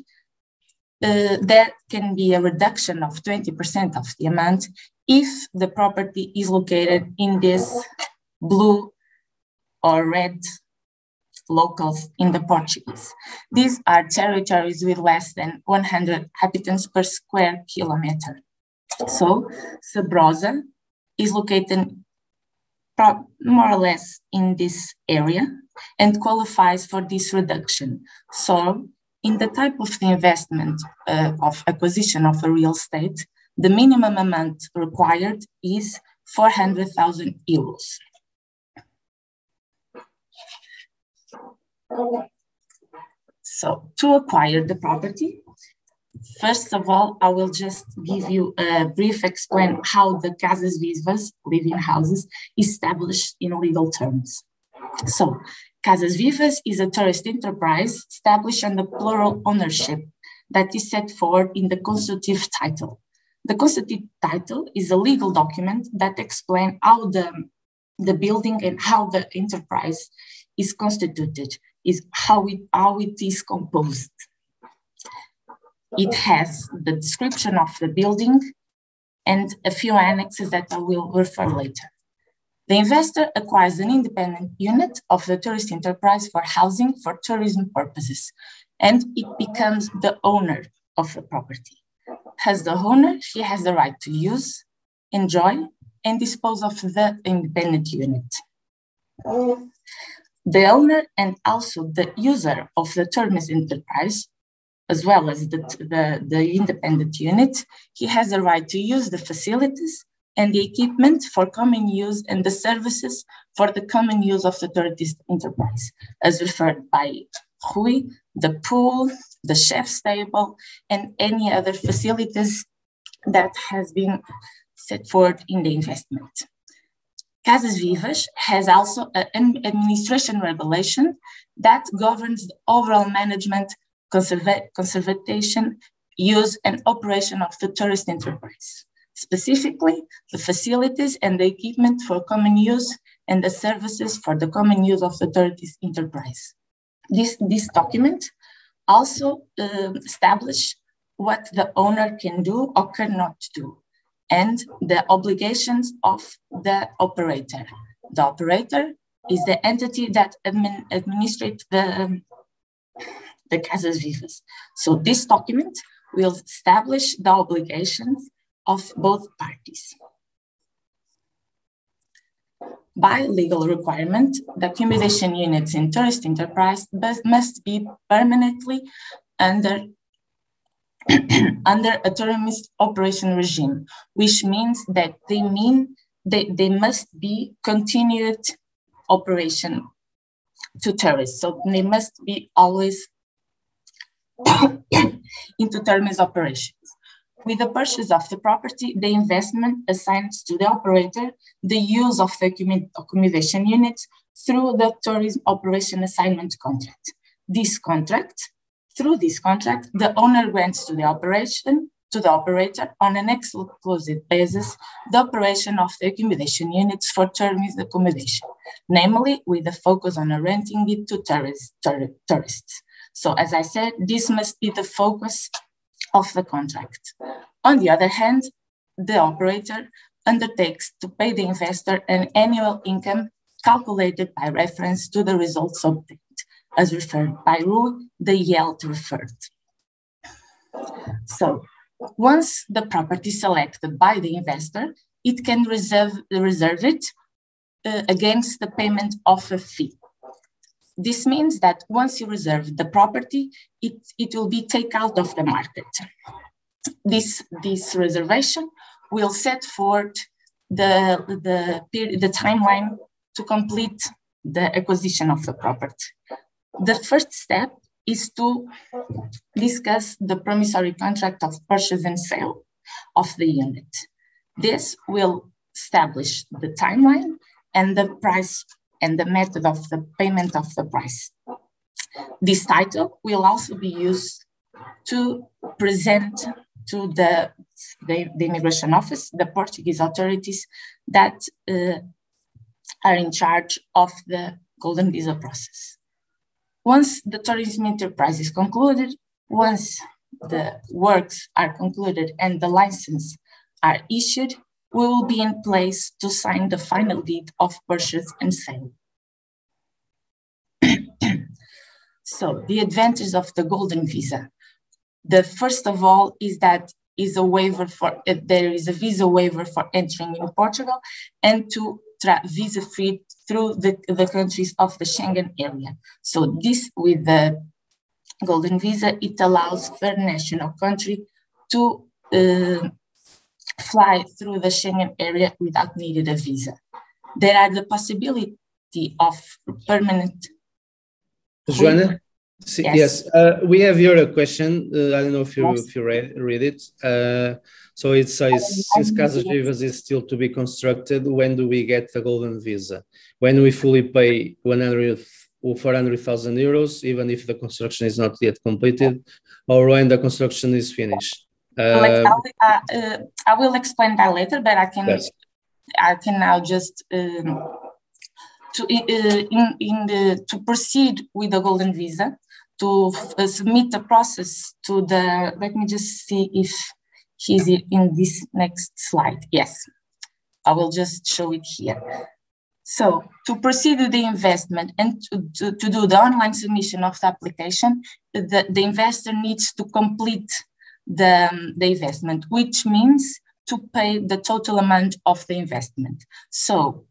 Uh, there can be a reduction of twenty percent of the amount if the property is located in this blue or red locals in the Portuguese. These are territories with less than one hundred inhabitants per square kilometer. So Sabrosa is located more or less in this area and qualifies for this reduction. So in the type of the investment uh, of acquisition of a real estate, the minimum amount required is four hundred thousand euros. So to acquire the property, first of all, I will just give you a brief explain how the Casas Vivas, living houses, established in legal terms. So Casas Vivas is a tourist enterprise established under plural ownership that is set forward in the constitutive title. The constitutive title is a legal document that explains how the, the building and how the enterprise is constituted, is how it, how it is composed. It has the description of the building and a few annexes that I will refer later. The investor acquires an independent unit of the tourist enterprise for housing for tourism purposes, and it becomes the owner of the property. As the owner, he has the right to use, enjoy, and dispose of the independent unit. The owner and also the user of the tourist enterprise, as well as the, the, the independent unit, he has the right to use the facilities and the equipment for common use and the services for the common use of the tourist enterprise, as referred by Rui, the pool, the chef's table, and any other facilities that has been set forward in the investment. Casas Vivas has also an administration regulation that governs the overall management, conservation, use, and operation of the tourist enterprise. Specifically, the facilities and the equipment for common use and the services for the common use of the tourist enterprise. This, this document also uh, establishes what the owner can do or cannot do, and the obligations of the operator. The operator is the entity that admin, administrates the, um, the Casas Vivas. So this document will establish the obligations of both parties. By legal requirement, the accommodation units in tourist enterprise must be permanently under, under a tourist operation regime, which means that they mean that they must be continued operation to tourists. So they must be always into terms operations. With the purchase of the property, the investment assigned to the operator, the use of the accommodation unit through the tourism operation assignment contract. This contract, through this contract, the owner grants to the operation, to the operator on an exclusive basis, the operation of the accommodation units for tourist accommodation, namely with a focus on renting it to tourist, tourist, tourists. So as I said, this must be the focus of the contract. On the other hand, the operator undertakes to pay the investor an annual income calculated by reference to the results obtained, as referred by Rui, the yield referred. So once the property is selected by the investor, it can reserve, reserve it uh, against the payment of a fee. This means that once you reserve the property, it, it will be taken out of the market. This, this reservation will set forth the, the, period, the timeline to complete the acquisition of the property. The first step is to discuss the promissory contract of purchase and sale of the unit. This will establish the timeline and the price and the method of the payment of the price. This title will also be used to present to the, the, the immigration office, the Portuguese authorities that uh, are in charge of the Golden Visa process. Once the tourism enterprise is concluded, once the works are concluded and the license are issued, we will be in place to sign the final deed of purchase and sale. So the advantage of the Golden Visa. The first of all is that is a waiver for, uh, there is a visa waiver for entering in Portugal and to visa free through the, the countries of the Schengen area. So this with the Golden Visa, it allows third national country to uh, fly through the Schengen area without needing a visa. There are the possibility of permanent... Joana? Yes. yes. Uh, we have here a question. Uh, I don't know if you, yes. if you read, read it. Uh, so it says, since Casas Vivas is still to be constructed, when do we get the Golden Visa? When we fully pay one hundred or four hundred thousand euros, even if the construction is not yet completed, or when the construction is finished? Um, like I, will, uh, uh, I will explain that later, but I can yes. I can now just um, to uh, in in the to proceed with the Golden Visa to uh, submit the process to the. Let me just see if he's in this next slide. Yes, I will just show it here. So to proceed with the investment and to, to, to do the online submission of the application, the, the investor needs to complete The, um, the investment, which means to pay the total amount of the investment. So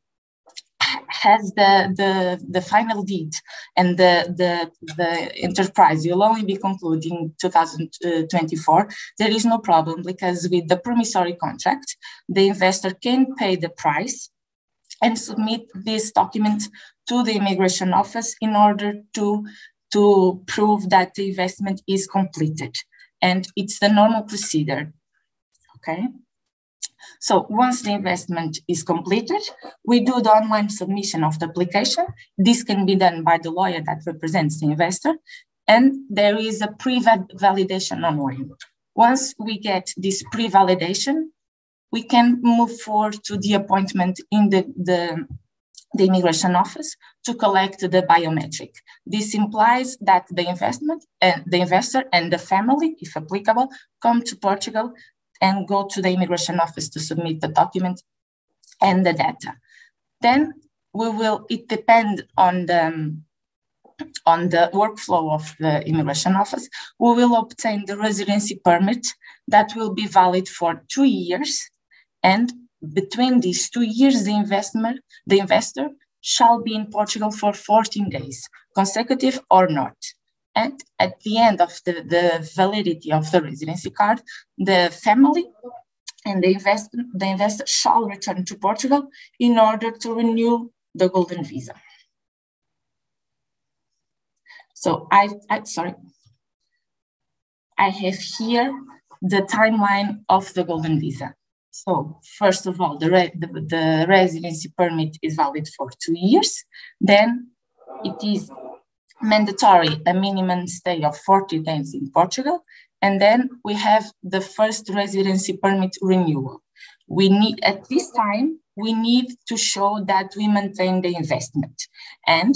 has the, the, the final deed and the, the, the enterprise will only be concluded in two thousand twenty-four. There is no problem because with the promissory contract, the investor can pay the price and submit this document to the immigration office in order to, to prove that the investment is completed. And it's the normal procedure, okay? So once the investment is completed, we do the online submission of the application. This can be done by the lawyer that represents the investor, and there is a pre-validation online. Once we get this pre-validation, we can move forward to the appointment in the, the, the immigration office to collect the biometric. This implies that the investment and the investor and the family, if applicable, come to Portugal and go to the immigration office to submit the document and the data. Then we will, it depends on the, on the workflow of the immigration office, we will obtain the residency permit that will be valid for two years and between these two years, the investment, the investor shall be in Portugal for fourteen days, consecutive or not. And at the end of the, the validity of the residency card, the family and the, invest, the investor shall return to Portugal in order to renew the Golden Visa. So I, I sorry, I have here the timeline of the Golden Visa. So first of all, the, re the, the residency permit is valid for two years. Then it is mandatory, a minimum stay of forty days in Portugal. And then we have the first residency permit renewal. We need, at this time, we need to show that we maintain the investment. And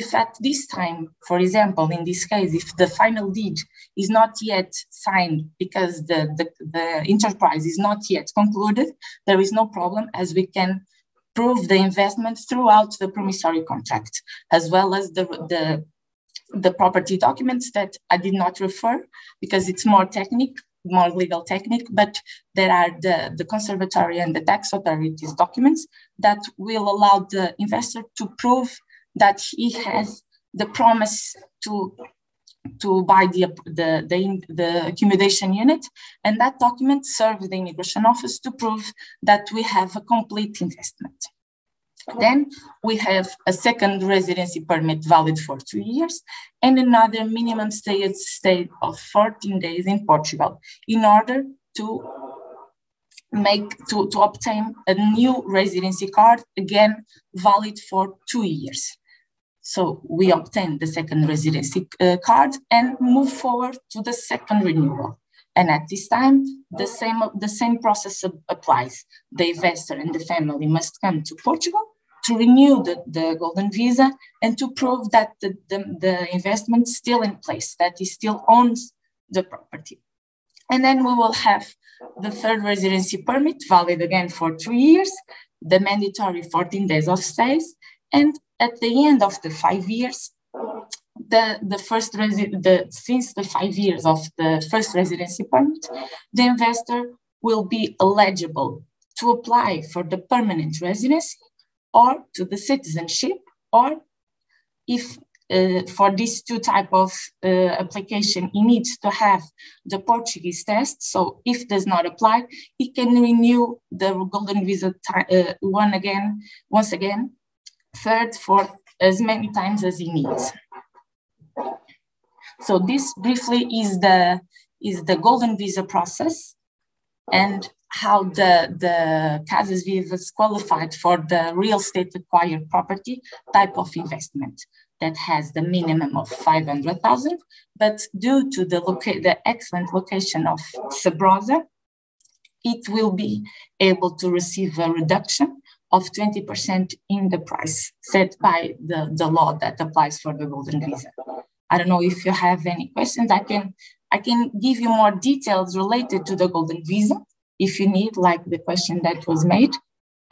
if at this time, for example, in this case, if the final deed is not yet signed because the, the, the enterprise is not yet concluded, there is no problem, as we can prove the investment throughout the promissory contract, as well as the, the, the property documents that I did not refer because it's more technique, more legal technique, but there are the, the conservatory and the tax authorities documents that will allow the investor to prove that he has the promise to, to buy the, the, the, the accommodation unit, and that document serves the immigration office to prove that we have a complete investment. Then we have a second residency permit valid for two years and another minimum stay, stay of fourteen days in Portugal in order to make to, to obtain a new residency card, again, valid for two years. So we obtain the second residency uh, card and move forward to the second renewal. And at this time, the same, the same process applies. The investor and the family must come to Portugal to renew the, the Golden Visa and to prove that the, the, the investment is still in place, that he still owns the property. And then we will have the third residency permit, valid again for two years, the mandatory fourteen days of stays, and at the end of the five years, the, the first the, since the five years of the first residency permit, the investor will be eligible to apply for the permanent residency or to the citizenship, or if Uh, for these two type of uh, application, he needs to have the Portuguese test. So if does not apply, he can renew the Golden Visa uh, one again, once again, third, fourth, as many times as he needs. So this briefly is the is the Golden Visa process and how the, the Casas Vivas qualified for the real estate acquired property type of investment. That has the minimum of five hundred thousand, but due to the, the excellent location of Sabrosa, it will be able to receive a reduction of twenty percent in the price set by the, the law that applies for the Golden Visa. I don't know if you have any questions. I can, I can give you more details related to the Golden Visa if you need, like the question that was made.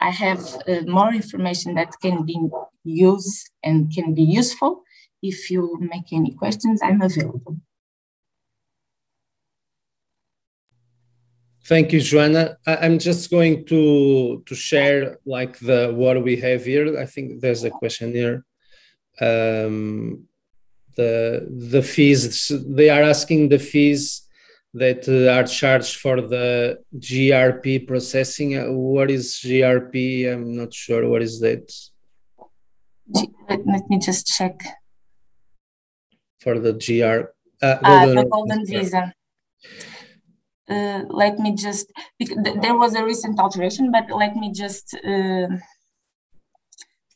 I have uh, more information that can be used and can be useful. If you make any questions, I'm available. Thank you, Joana. I'm just going to, to share like the what we have here. I think there's a question here. Um, the, the fees, they are asking the fees that uh, are charged for the G R P processing. Uh, what is G R P? I'm not sure. What is that? Let, let me just check. For the G R... Uh, ah, the Golden Visa. Uh, let me just... There was a recent alteration, but let me just... Uh,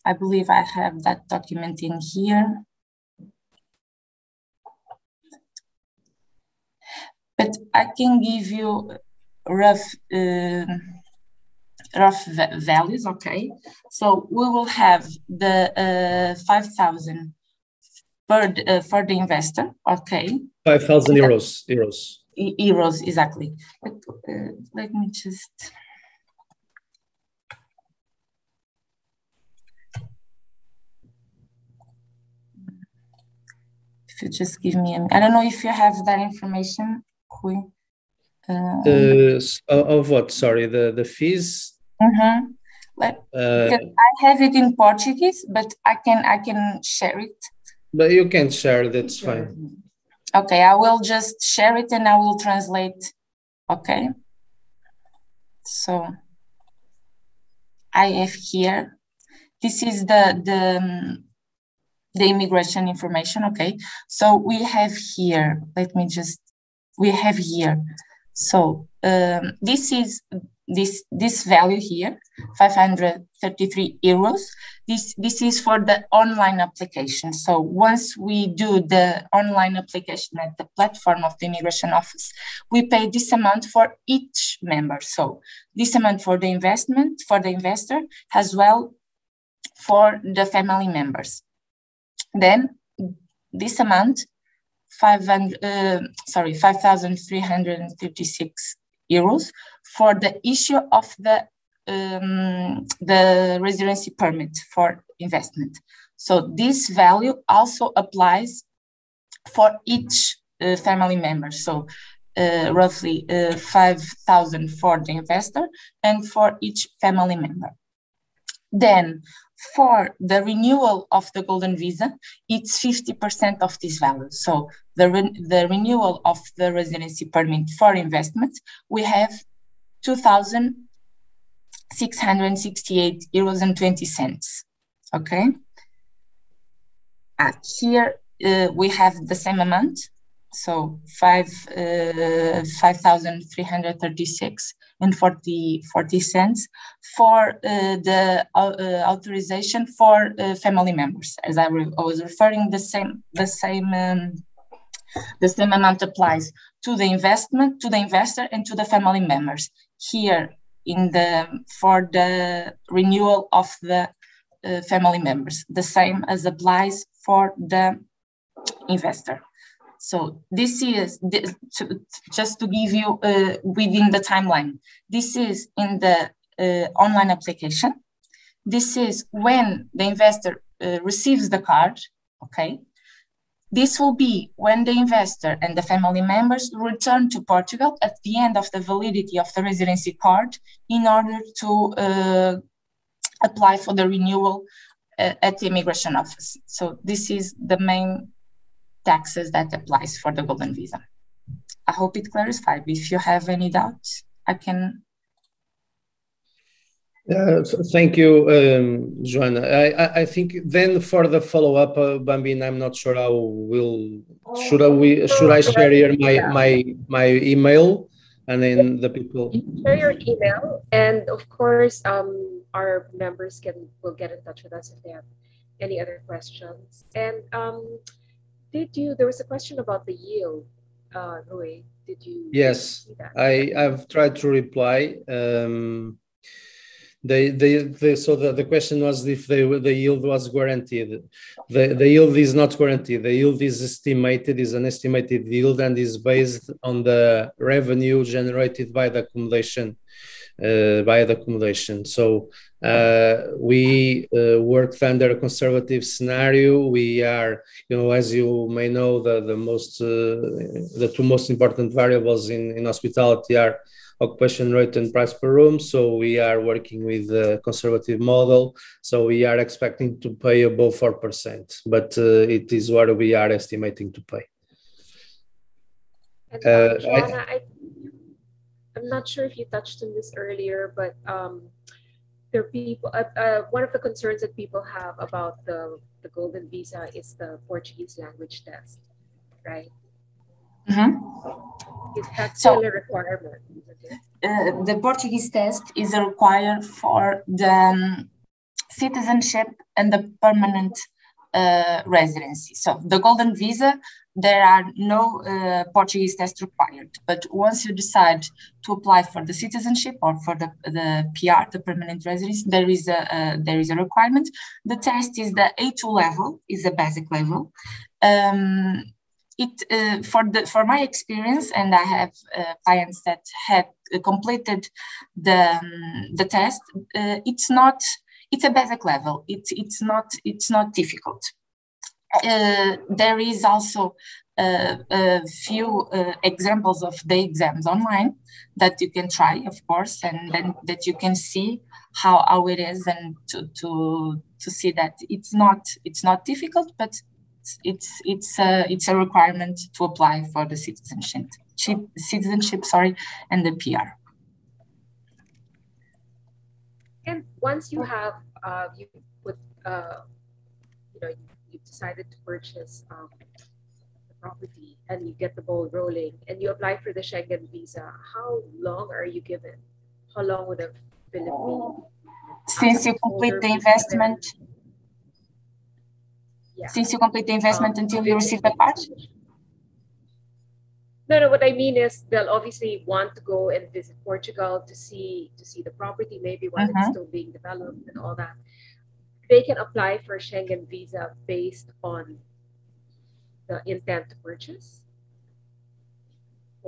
I believe I have that document in here. But I can give you rough uh, rough values, okay? So we will have the uh, five thousand per uh, for the investor, okay? five thousand euros, euros. Euros, exactly. But, uh, let me just... If you just give me... A, I don't know if you have that information. We, uh, uh, of what? Sorry, the, the fees? Mm-hmm. Let, uh, I have it in Portuguese, but I can I can share it. But you can share, that's fine. Okay, I will just share it and I will translate. Okay. So I have here, this is the, the, the immigration information, okay? So we have here, let me just, we have here. So um, this is, this this value here, five hundred thirty-three euros. This, this is for the online application. So once we do the online application at the platform of the immigration office, we pay this amount for each member. So this amount for the investment, for the investor, as well for the family members. Then this amount, five hundred, uh, sorry, five thousand three hundred thirty-six euros for the issue of the um, the residency permit for investment. So this value also applies for each uh, family member. So uh, roughly uh, five thousand for the investor and for each family member. Then for the renewal of the Golden Visa, it's fifty percent of this value. So the, re the renewal of the residency permit for investment, we have two thousand six hundred sixty-eight euros and twenty cents, okay? Uh, here uh, we have the same amount, so five thousand three hundred thirty-six and forty cents for uh, the uh, authorization for uh, family members. As I, re I was referring, the same the same um, the same amount applies to the investment, to the investor, and to the family members. Here in the for the renewal of the uh, family members, the same as applies for the investor. So this is, this, to, just to give you uh, within the timeline, this is in the uh, online application. This is when the investor uh, receives the card, okay? This will be when the investor and the family members return to Portugal at the end of the validity of the residency card in order to uh, apply for the renewal uh, at the immigration office. So this is the main taxes that applies for the Golden Visa. I hope it clarified. If you have any doubts, I can. Uh, thank you, um, Joana. I, I think then for the follow-up, uh, Bambina, I'm not sure how will should I we should I share here my my my email and then the people share your email, and of course, um, our members can will get in touch with us if they have any other questions. And um. Did you, there was a question about the yield, uh, Rui, did you? Yes, see that? I, I've tried to reply. Um, they, they, they, so the, the question was if they, the yield was guaranteed. The, the yield is not guaranteed. The yield is estimated, is an estimated yield, and is based on the revenue generated by the accommodation. Uh, by the accommodation. So uh, we uh, worked under a conservative scenario. We are, you know, as you may know, the, the, most, uh, the two most important variables in, in hospitality are occupation rate and price per room. So we are working with a conservative model. So we are expecting to pay above four percent, but uh, it is what we are estimating to pay. And uh, Joana, I, I I'm not sure if you touched on this earlier, but um, there are people. Uh, uh, one of the concerns that people have about the, the Golden Visa is the Portuguese language test, right? Mm-hmm. Is that still so, a requirement? Okay. Uh, the Portuguese test is a requirement for the um, citizenship and the permanent uh, residency. So the Golden Visa, there are no uh, Portuguese tests required, but once you decide to apply for the citizenship or for the, the P R, the permanent residence, there is a uh, there is a requirement. The test is the A two level, is a basic level. Um, it uh, for the for my experience, and I have uh, clients that have completed the um, the test. Uh, it's not it's a basic level. It's it's not it's not difficult. Uh, there is also uh, a few uh, examples of the exams online that you can try, of course, and then that you can see how, how it is, and to to to see that it's not it's not difficult, but it's it's a it's a requirement to apply for the citizenship citizenship sorry and the P R. And once you have uh, you put uh, you know. you've decided to purchase um, the property and you get the ball rolling and you apply for the Schengen visa, how long are you given? How long would a Philippine... Since you complete the investment... Yeah. Since you complete the investment um, until you receive the part? No, no, what I mean is they'll obviously want to go and visit Portugal to see to see the property, maybe while mm-hmm. it's still being developed and all that. They can apply for a Schengen visa based on the intent to purchase,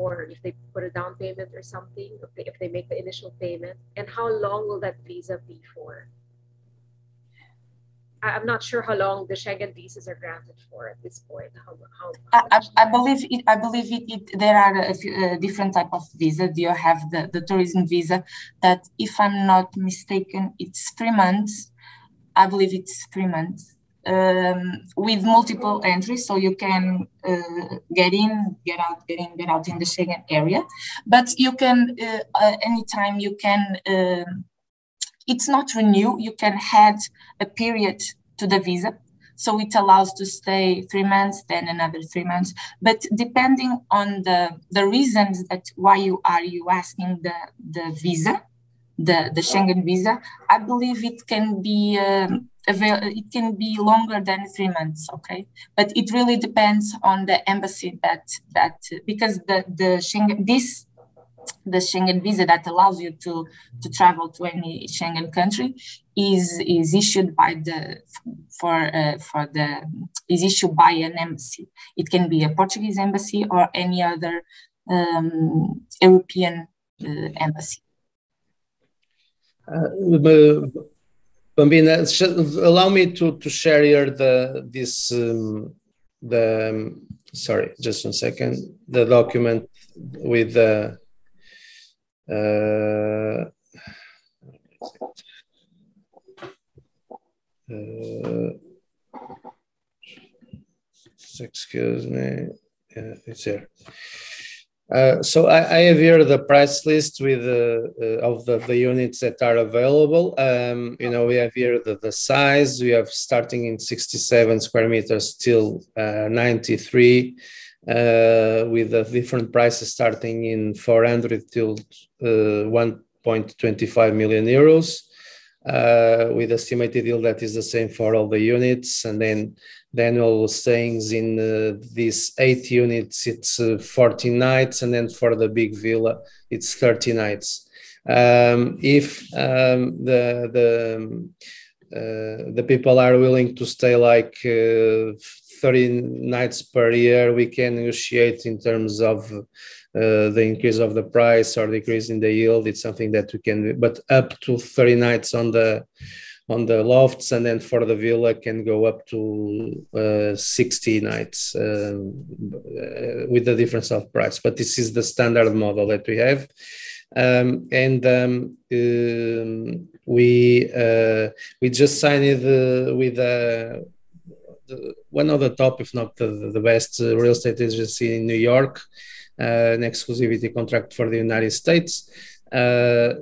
or if they put a down payment or something, if they, if they make the initial payment. And how long will that visa be for? I'm not sure how long the Schengen visas are granted for at this point. How, how, how I, I, I believe it. I believe it. it there are a few, uh, different type of visa. You have the, the tourism visa that, if I'm not mistaken, it's three months. I believe it's three months um, with multiple entries, so you can uh, get in, get out, get in, get out in the Schengen area. But you can uh, uh, anytime you can. Uh, It's not renew, you can add a period to the visa. So it allows to stay three months, then another three months. But depending on the, the reasons that why you are you asking the, the visa, the, the Schengen visa, I believe it can be um, it can be longer than three months, okay? But it really depends on the embassy that, that because the, the Schengen, this the Schengen visa that allows you to, to travel to any Schengen country is, is issued by the for uh, for the is issued by an embassy. It can be a Portuguese embassy or any other um, European uh, embassy. Uh, Bambina, allow me to to share here the this um, the um, sorry, just one second, the document with the. Uh, Uh, uh, excuse me, yeah, it's here. Uh, so I, I have here the price list with uh, uh, of the, the units that are available. Um, you know, we have here the, the size. We have starting in sixty-seven square meters till uh, ninety-three. Uh, with the different prices starting in four hundred till uh, one point two five million euros, uh, with estimated yield that is the same for all the units. And then the annual stayings in uh, these eight units, it's uh, fourteen nights. And then for the big villa, it's thirty nights. Um, if um, the, the, uh, the people are willing to stay like uh, thirty nights per year, we can negotiate in terms of uh, the increase of the price or decrease in the yield. It's something that we can do, but up to thirty nights on the on the lofts, and then for the villa can go up to uh, sixty nights um, with the difference of price. But this is the standard model that we have. Um, and um, um, we uh, we just signed uh, with a uh, one of the top, if not the, the best uh, real estate agency in New York, uh, an exclusivity contract for the United States uh,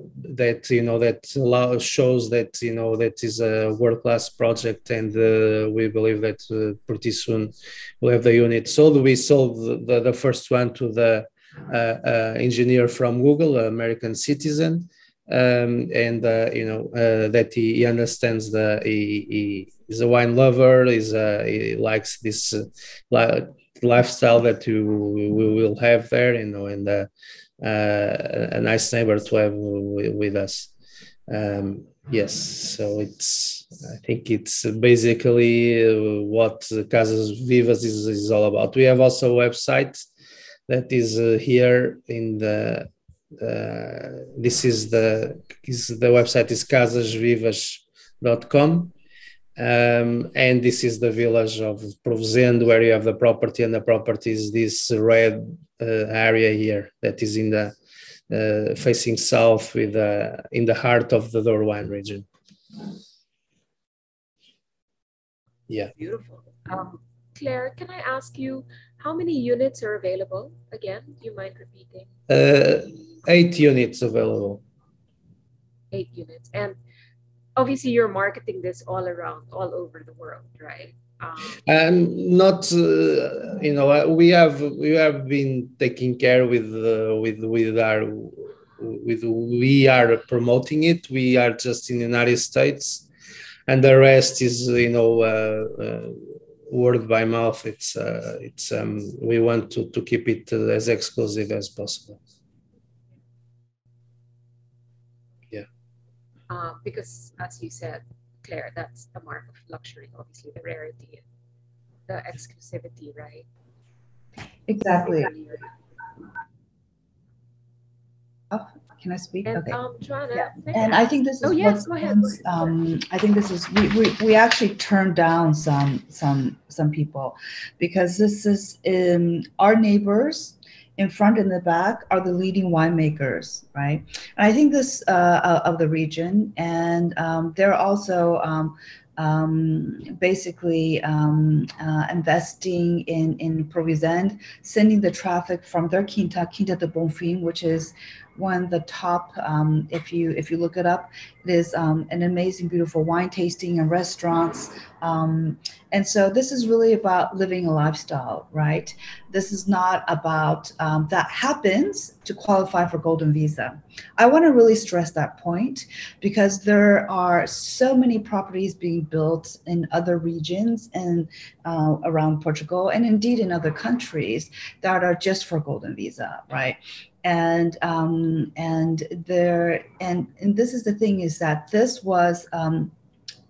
that, you know, that allows, shows that, you know, that is a world-class project, and uh, we believe that uh, pretty soon we'll have the unit sold. We sold the, the first one to the uh, uh, engineer from Google, an American citizen, um, and, uh, you know, uh, that he, he understands the... He, he, He's a wine lover. He's a, he likes this uh, li lifestyle that you, we will have there, you know, and uh, uh, a nice neighbor to have with us. Um, yes, so it's. I think it's basically uh, what Casas Vivas is, is all about. We have also a website that is uh, here in the. Uh, this is the is the website is casas vivas dot com. Um, and this is the village of Provesende, where you have the property, and the property is this red uh, area here that is in the uh, facing south, with uh, in the heart of the Douro wine region. Yeah. Beautiful. Um, Claire, can I ask you how many units are available? Again, do you mind repeating? Uh, eight units available. Eight units. And obviously, you're marketing this all around, all over the world, right? Um, not, uh, you know, we have we have been taking care with uh, with with our with we are promoting it. We are just in the United States, and the rest is you know uh, uh, word by mouth. It's uh, it's um, we want to to keep it as exclusive as possible. Yeah. Uh, because as you said, Claire, that's the mark of luxury, obviously, the rarity, the exclusivity, right? Exactly. Oh, can I speak? And, okay. Um, Joanna, yeah. And I think this is. Oh yes, go ahead. Um, I think this is. We, we we actually turned down some some some people, because this is in our neighbors. In front and the back are the leading winemakers, right? And I think this uh, of the region, and um, they're also um, um, basically um, uh, investing in in Provesende, sending the traffic from their Quinta, Quinta de Bonfim, which is one of the top. Um, if you if you look it up, it is um, an amazing, beautiful wine tasting and restaurants. Um, and so this is really about living a lifestyle, right? This is not about um, that happens to qualify for Golden Visa. I want to really stress that point, because there are so many properties being built in other regions and uh, around Portugal, and indeed in other countries, that are just for Golden Visa, right? And um, and there and and this is the thing, is that this was um,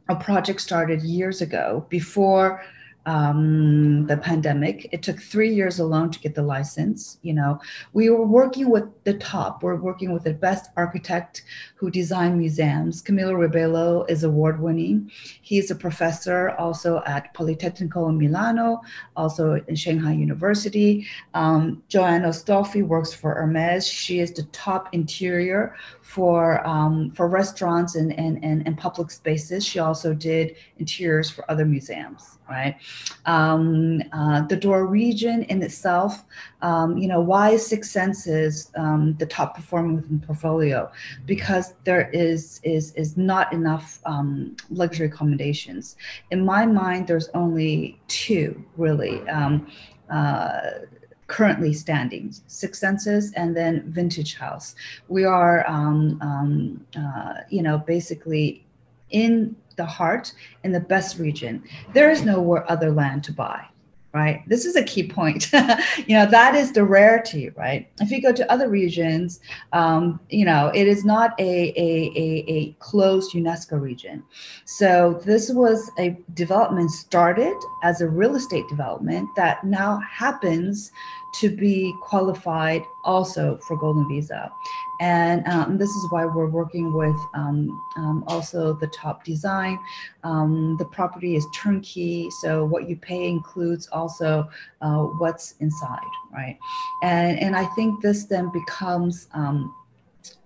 a project started years ago before um, the pandemic. It took three years alone to get the license. You know, we were working with the top. We're working with the best architect who designed museums. Camilo Rebelo is award-winning. He is a professor also at Politecnico in Milano, also in Shanghai University. Um, Joanna Stolfi works for Hermes. She is the top interior for um, for restaurants and, and, and, and public spaces. She also did interiors for other museums, right? Um, uh, the Douro region in itself, um, you know, why is Six Senses um, the top performing within the portfolio? Because there is is is not enough um, luxury accommodations. In my mind, there's only two really um, uh, currently standing: Six Senses and then Vintage House. We are, um, um, uh, you know, basically in the heart, in the best region. There is no other land to buy, right? This is a key point. You know, that is the rarity, right? If you go to other regions, um, you know, it is not a, a, a, a closed UNESCO region. So this was a development started as a real estate development that now happens to be qualified also for Golden Visa. And um, this is why we're working with um, um, also the top design. Um, the property is turnkey, so what you pay includes also uh, what's inside, right? And and I think this then becomes um,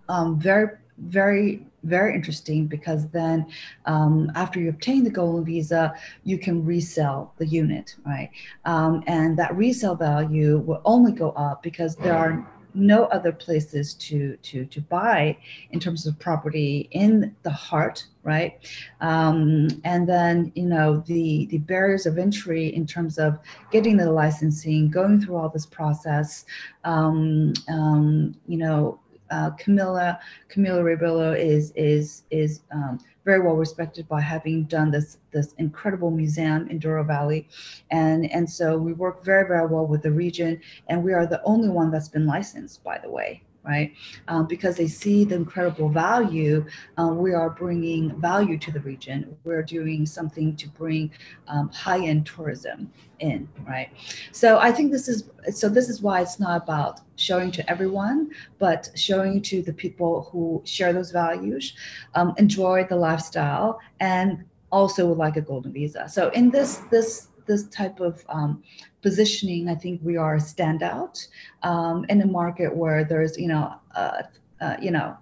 um, very, very, very interesting, because then um, after you obtain the Golden Visa, you can resell the unit, right? Um, and that resale value will only go up, because there are no other places to to to buy in terms of property in the heart, right? Um, and then you know the the barriers of entry in terms of getting the licensing, going through all this process, um, um, you know. Uh, Camila, Camila Rebelo is is is um, very well respected by having done this this incredible museum in Douro Valley, and and so we work very very well with the region, and we are the only one that's been licensed, by the way, right? Um, because they see the incredible value. Uh, we are bringing value to the region. We're doing something to bring um, high-end tourism in, right? So I think this is so. This is why it's not about showing to everyone, but showing to the people who share those values, um, enjoy the lifestyle, and also would like a Golden Visa. So in this this this type of um, positioning, I think we are a standout um, in a market where there's, you know, uh, uh, you know,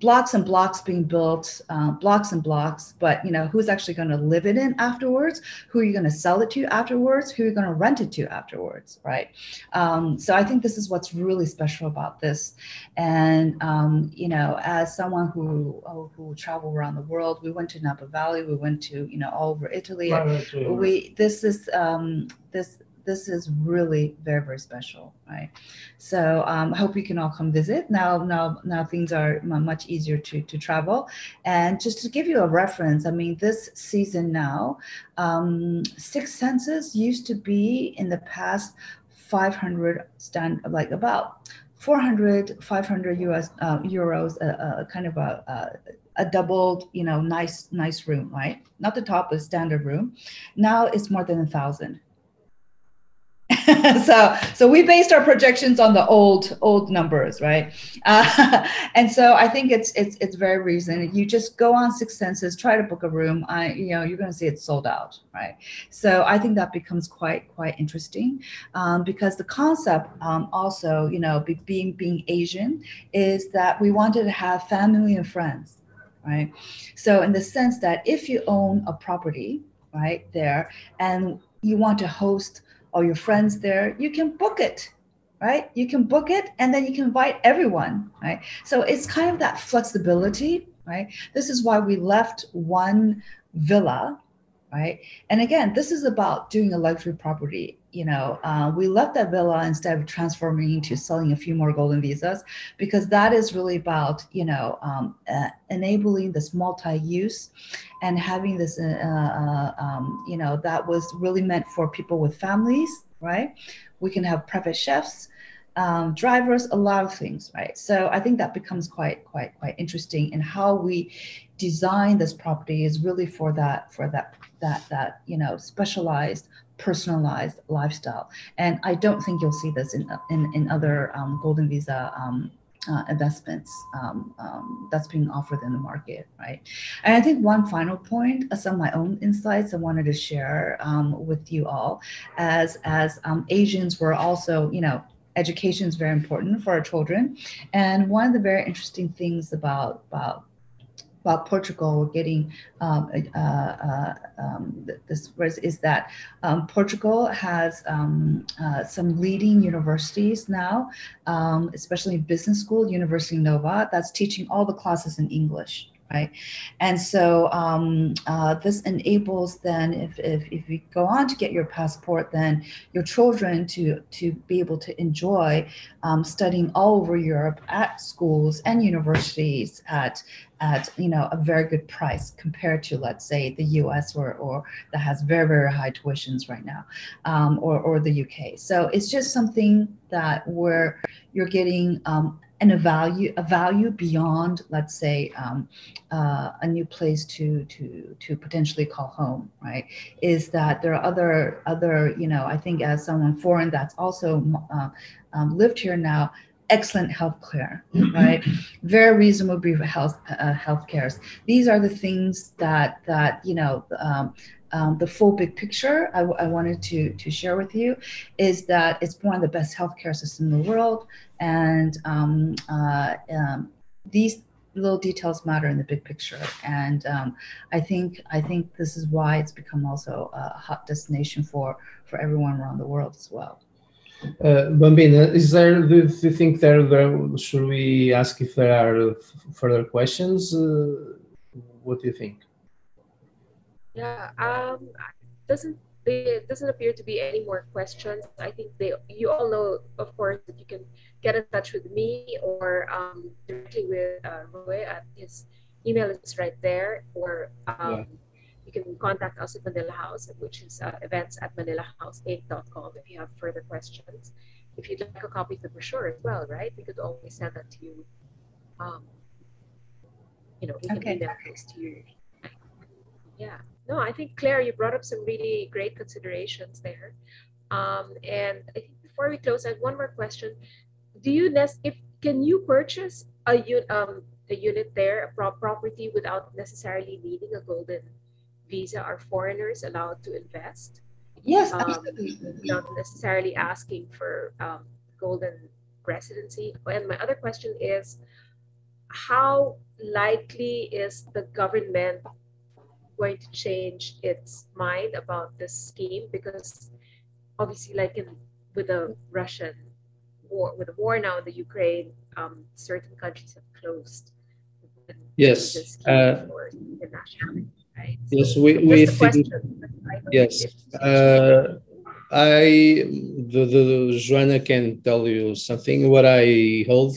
blocks and blocks being built, uh, blocks and blocks, but you know, who's actually going to live it in afterwards? Who are you going to sell it to afterwards? Who are you going to rent it to afterwards, right? Um, so I think this is what's really special about this. And, um, you know, as someone who oh, who traveled around the world, we went to Napa Valley, we went to, you know, all over Italy. Right, yeah. We, this is, um, this, this is really very, very special, right? So I um, hope you can all come visit. Now, now, now things are much easier to, to travel. And just to give you a reference, I mean, this season now, um, Six Senses used to be in the past five hundred stand, like about four hundred, five hundred U S uh, euros, uh, uh, kind of a, uh, a doubled, you know, nice, nice room, right? Not the top, but standard room. Now it's more than a thousand. so, so we based our projections on the old, old numbers, right? Uh, and so I think it's it's it's very reason. You just go on Six Senses, try to book a room. I, you know, you're going to see it's sold out, right? So I think that becomes quite quite interesting um, because the concept um, also, you know, be, being being Asian is that we wanted to have family and friends, right? So in the sense that if you own a property right there and you want to host or your friends there, you can book it, right? You can book it and then you can invite everyone, right? So it's kind of that flexibility, right? This is why we left one villa, right? And again, this is about doing a luxury property. You know, uh, we left that villa instead of transforming into selling a few more golden visas, because that is really about, you know, um, uh, enabling this multi-use and having this, uh, uh, um, you know, that was really meant for people with families, right? We can have private chefs, um, drivers, a lot of things, right? So I think that becomes quite, quite, quite interesting in how we design this property is really for that, for that, that, that, you know, specialized personalized lifestyle. And I don't think you'll see this in in, in other um, Golden Visa um, uh, investments um, um, that's being offered in the market, right? And I think one final point, uh, some of my own insights I wanted to share um, with you all, as, as um, Asians were also, you know, education is very important for our children. And one of the very interesting things about, about about Portugal, we're getting um, uh, uh, um, this is that um, Portugal has um, uh, some leading universities now, um, especially business school, University of Nova, that's teaching all the classes in English, right? And so um, uh, this enables then, if, if, if you go on to get your passport, then your children to, to be able to enjoy um, studying all over Europe at schools and universities at, at, you know, a very good price compared to, let's say, the U S or, or that has very, very high tuitions right now, um, or, or the U K. So it's just something that where you're getting um, and a value, a value beyond, let's say, um, uh, a new place to to to potentially call home, right? Is that there are other other, you know, I think as someone foreign that's also uh, um, lived here now, excellent healthcare, right? Very reasonable health uh, healthcares. These are the things that that you know. Um, Um, the full big picture I, I wanted to, to share with you is that it's one of the best healthcare systems in the world, and um, uh, um, these little details matter in the big picture. And um, I think I think this is why it's become also a hot destination for for everyone around the world as well. Uh, Bambina, is there? Do you think there, there? Should we ask if there are further questions? Uh, what do you think? Yeah, um, doesn't it doesn't appear to be any more questions. I think they, you all know, of course, that you can get in touch with me or um, directly with uh, Rui. At his email is right there, or um, yeah. You can contact us at Manila House, which is uh, events at manila house inc dot com if you have further questions. If you'd like a copy of the brochure as well, right? We could always send that to you. Um, you know, we can okay. email those to you. Yeah. No, I think, Claire, you brought up some really great considerations there. Um, and I think before we close, I have one more question. Do you, if can you purchase a, um, a unit there, a prop property, without necessarily needing a golden visa? Are foreigners allowed to invest? Yes, um, absolutely. Not necessarily asking for um, golden residency. And my other question is, how likely is the government going to change its mind about this scheme, because obviously, like in with the Russian war, with the war now in the Ukraine, um, certain countries have closed. Yes. The scheme uh, for international, right? So yes, we, we think. Question, yes, uh, I the, the Joana can tell you something. What I hold,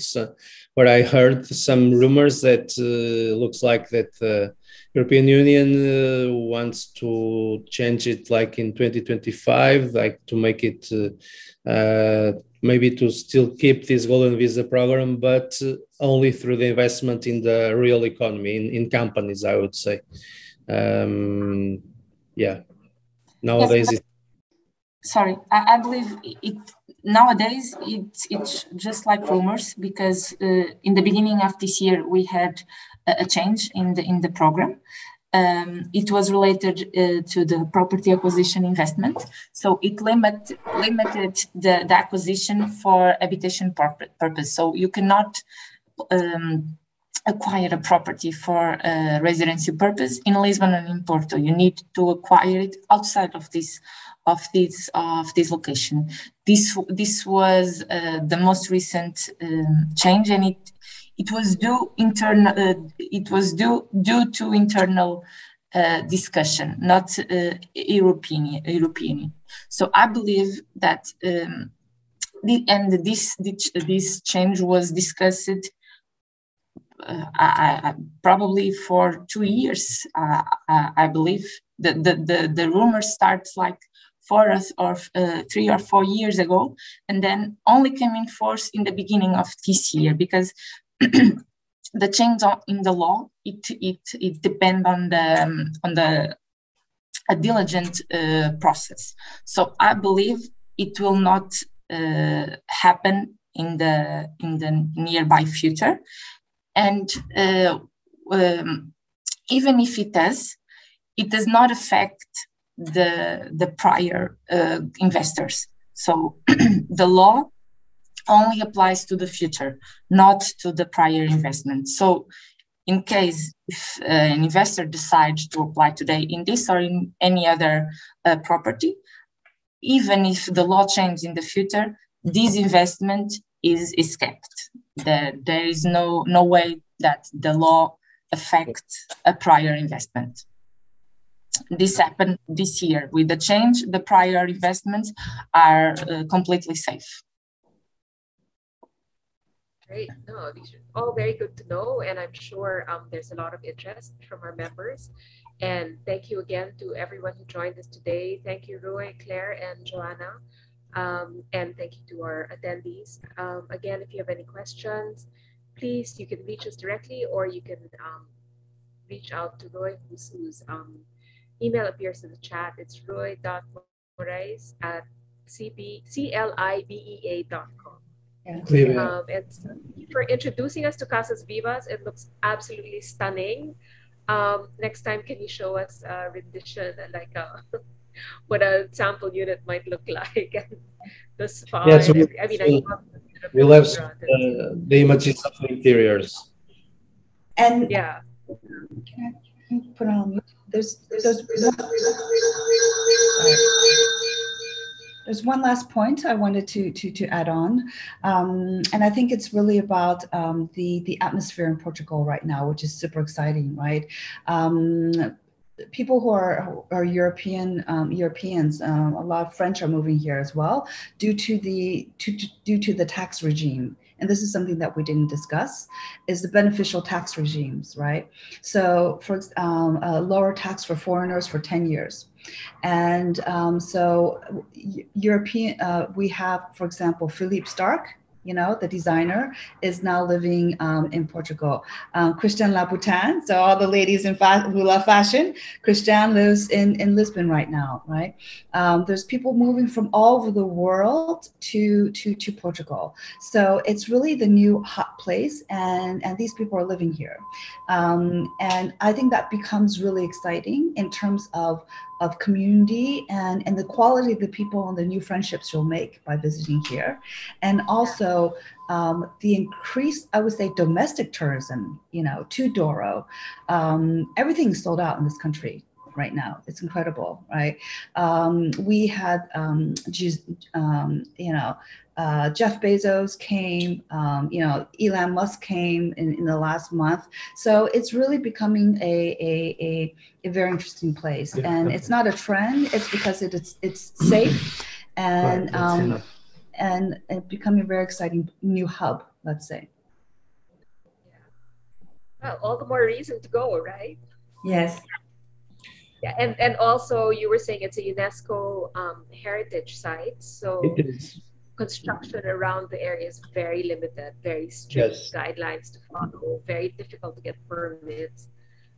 what I heard, some rumors that uh, looks like that. Uh, European Union uh, wants to change it like in twenty twenty-five, like to make it uh, uh, maybe to still keep this Golden Visa program, but uh, only through the investment in the real economy, in, in companies, I would say. Um, yeah, nowadays. Yes, it... Sorry, I, I believe it. Nowadays, it's, it's just like rumors, because uh, in the beginning of this year, we had a change in the in the program. Um, it was related uh, to the property acquisition investment. So it limit, limited the, the acquisition for habitation purpose. So you cannot um, acquire a property for uh, residency purpose in Lisbon and in Porto. You need to acquire it outside of this of this of this location. This this was uh, the most recent um, change, and it. It was due internal. Uh, it was due due to internal uh, discussion, not uh, European European. So I believe that um, the and this this change was discussed. Uh, I, I, probably for two years. Uh, I, I believe the the the, the rumor starts like four or uh, three or four years ago, and then only came in force in the beginning of this year, because. The change in the law, it it it depends on the um, on the a diligent uh, process. So I believe it will not uh, happen in the in the nearby future. And uh, um, even if it does, it does not affect the the prior uh, investors. So the law only applies to the future, not to the prior investment. So in case if uh, an investor decides to apply today in this or in any other uh, property, even if the law changes in the future, this investment is, is kept. There, there is no, no way that the law affects a prior investment. This happened this year. With the change, the prior investments are uh, completely safe. Great. No, these are all very good to know, and I'm sure um, there's a lot of interest from our members. And thank you again to everyone who joined us today. Thank you, Rui, Claire, and Joana, um, and thank you to our attendees. Um, again, if you have any questions, please, you can reach us directly, or you can um, reach out to Rui, whose, whose um, email appears in the chat. It's rui dot morais at c l i b e a dot com. Yeah. Um, and for introducing us to Casas Vivas, it looks absolutely stunning. Um, next time, can you show us a rendition, like a, what a sample unit might look like? And the spa. Yeah, so we'll, I mean, I love we'll have uh, the images of the interiors. And yeah, can I put on? There's there's There's one last point I wanted to to, to add on, um, and I think it's really about um, the the atmosphere in Portugal right now, which is super exciting, right? Um, people who are are European um, Europeans, um, a lot of French are moving here as well, due to the to, to, due to the tax regime. And this is something that we didn't discuss, is the beneficial tax regimes, right? So for um, a lower tax for foreigners for ten years. And um, so European, uh, we have, for example, Philippe Starck, you know, the designer, is now living um, in Portugal. Um, Christian Louboutin, so all the ladies in fa who love fashion, Christian lives in, in Lisbon right now, right? Um, there's people moving from all over the world to, to, to Portugal. So it's really the new hot place, and, and these people are living here. Um, and I think that becomes really exciting in terms of of community and, and the quality of the people and the new friendships you'll make by visiting here. And also um, the increased, I would say, domestic tourism, you know, to Douro. Um, everything's sold out in this country right now. It's incredible, right? Um, we had, um, um, you know, uh, Jeff Bezos came, um, you know, Elon Musk came in, in the last month. So it's really becoming a a, a, a very interesting place. Yeah, and definitely. It's not a trend. It's because it, it's it's safe and right, um, and it becoming a very exciting new hub, let's say. Yeah. Well, all the more reason to go, right? Yes. Yeah, and, and also you were saying it's a UNESCO um, heritage site, so it is. Construction around the area is very limited, very strict yes. guidelines to follow, very difficult to get permits.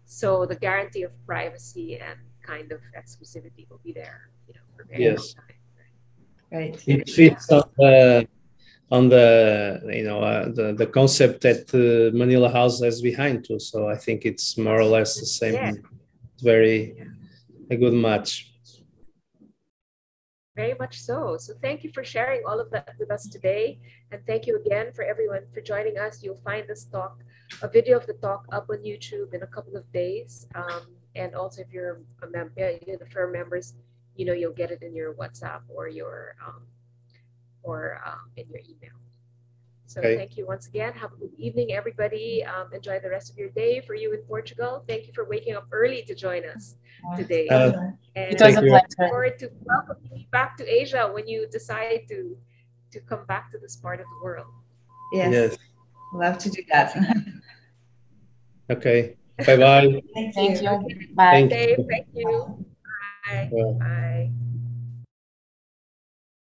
So the guarantee of privacy and kind of exclusivity will be there, you know, for very yes. long time. Right. Right. It fits yeah. on the on the you know uh, the the concept that uh, Manila House has behind too. So I think it's more or less the same. Yeah. Very a good match. Very much so. So thank you for sharing all of that with us today. And thank you again for everyone for joining us. You'll find this talk, a video of the talk up on YouTube in a couple of days. Um, and also if you're a member, you're the firm members, you know, you'll get it in your WhatsApp or your, um, or um, in your email. So okay. Thank you once again. Have a good evening, everybody. Um, enjoy the rest of your day. For you in Portugal, thank you for waking up early to join us today. Uh, and it was a pleasure. Look forward to welcoming you back to Asia when you decide to to come back to this part of the world. Yes, yes. Love to do that. Okay. Bye bye. Thank you. Thank you. Bye. Thank you. Bye. Bye. Bye.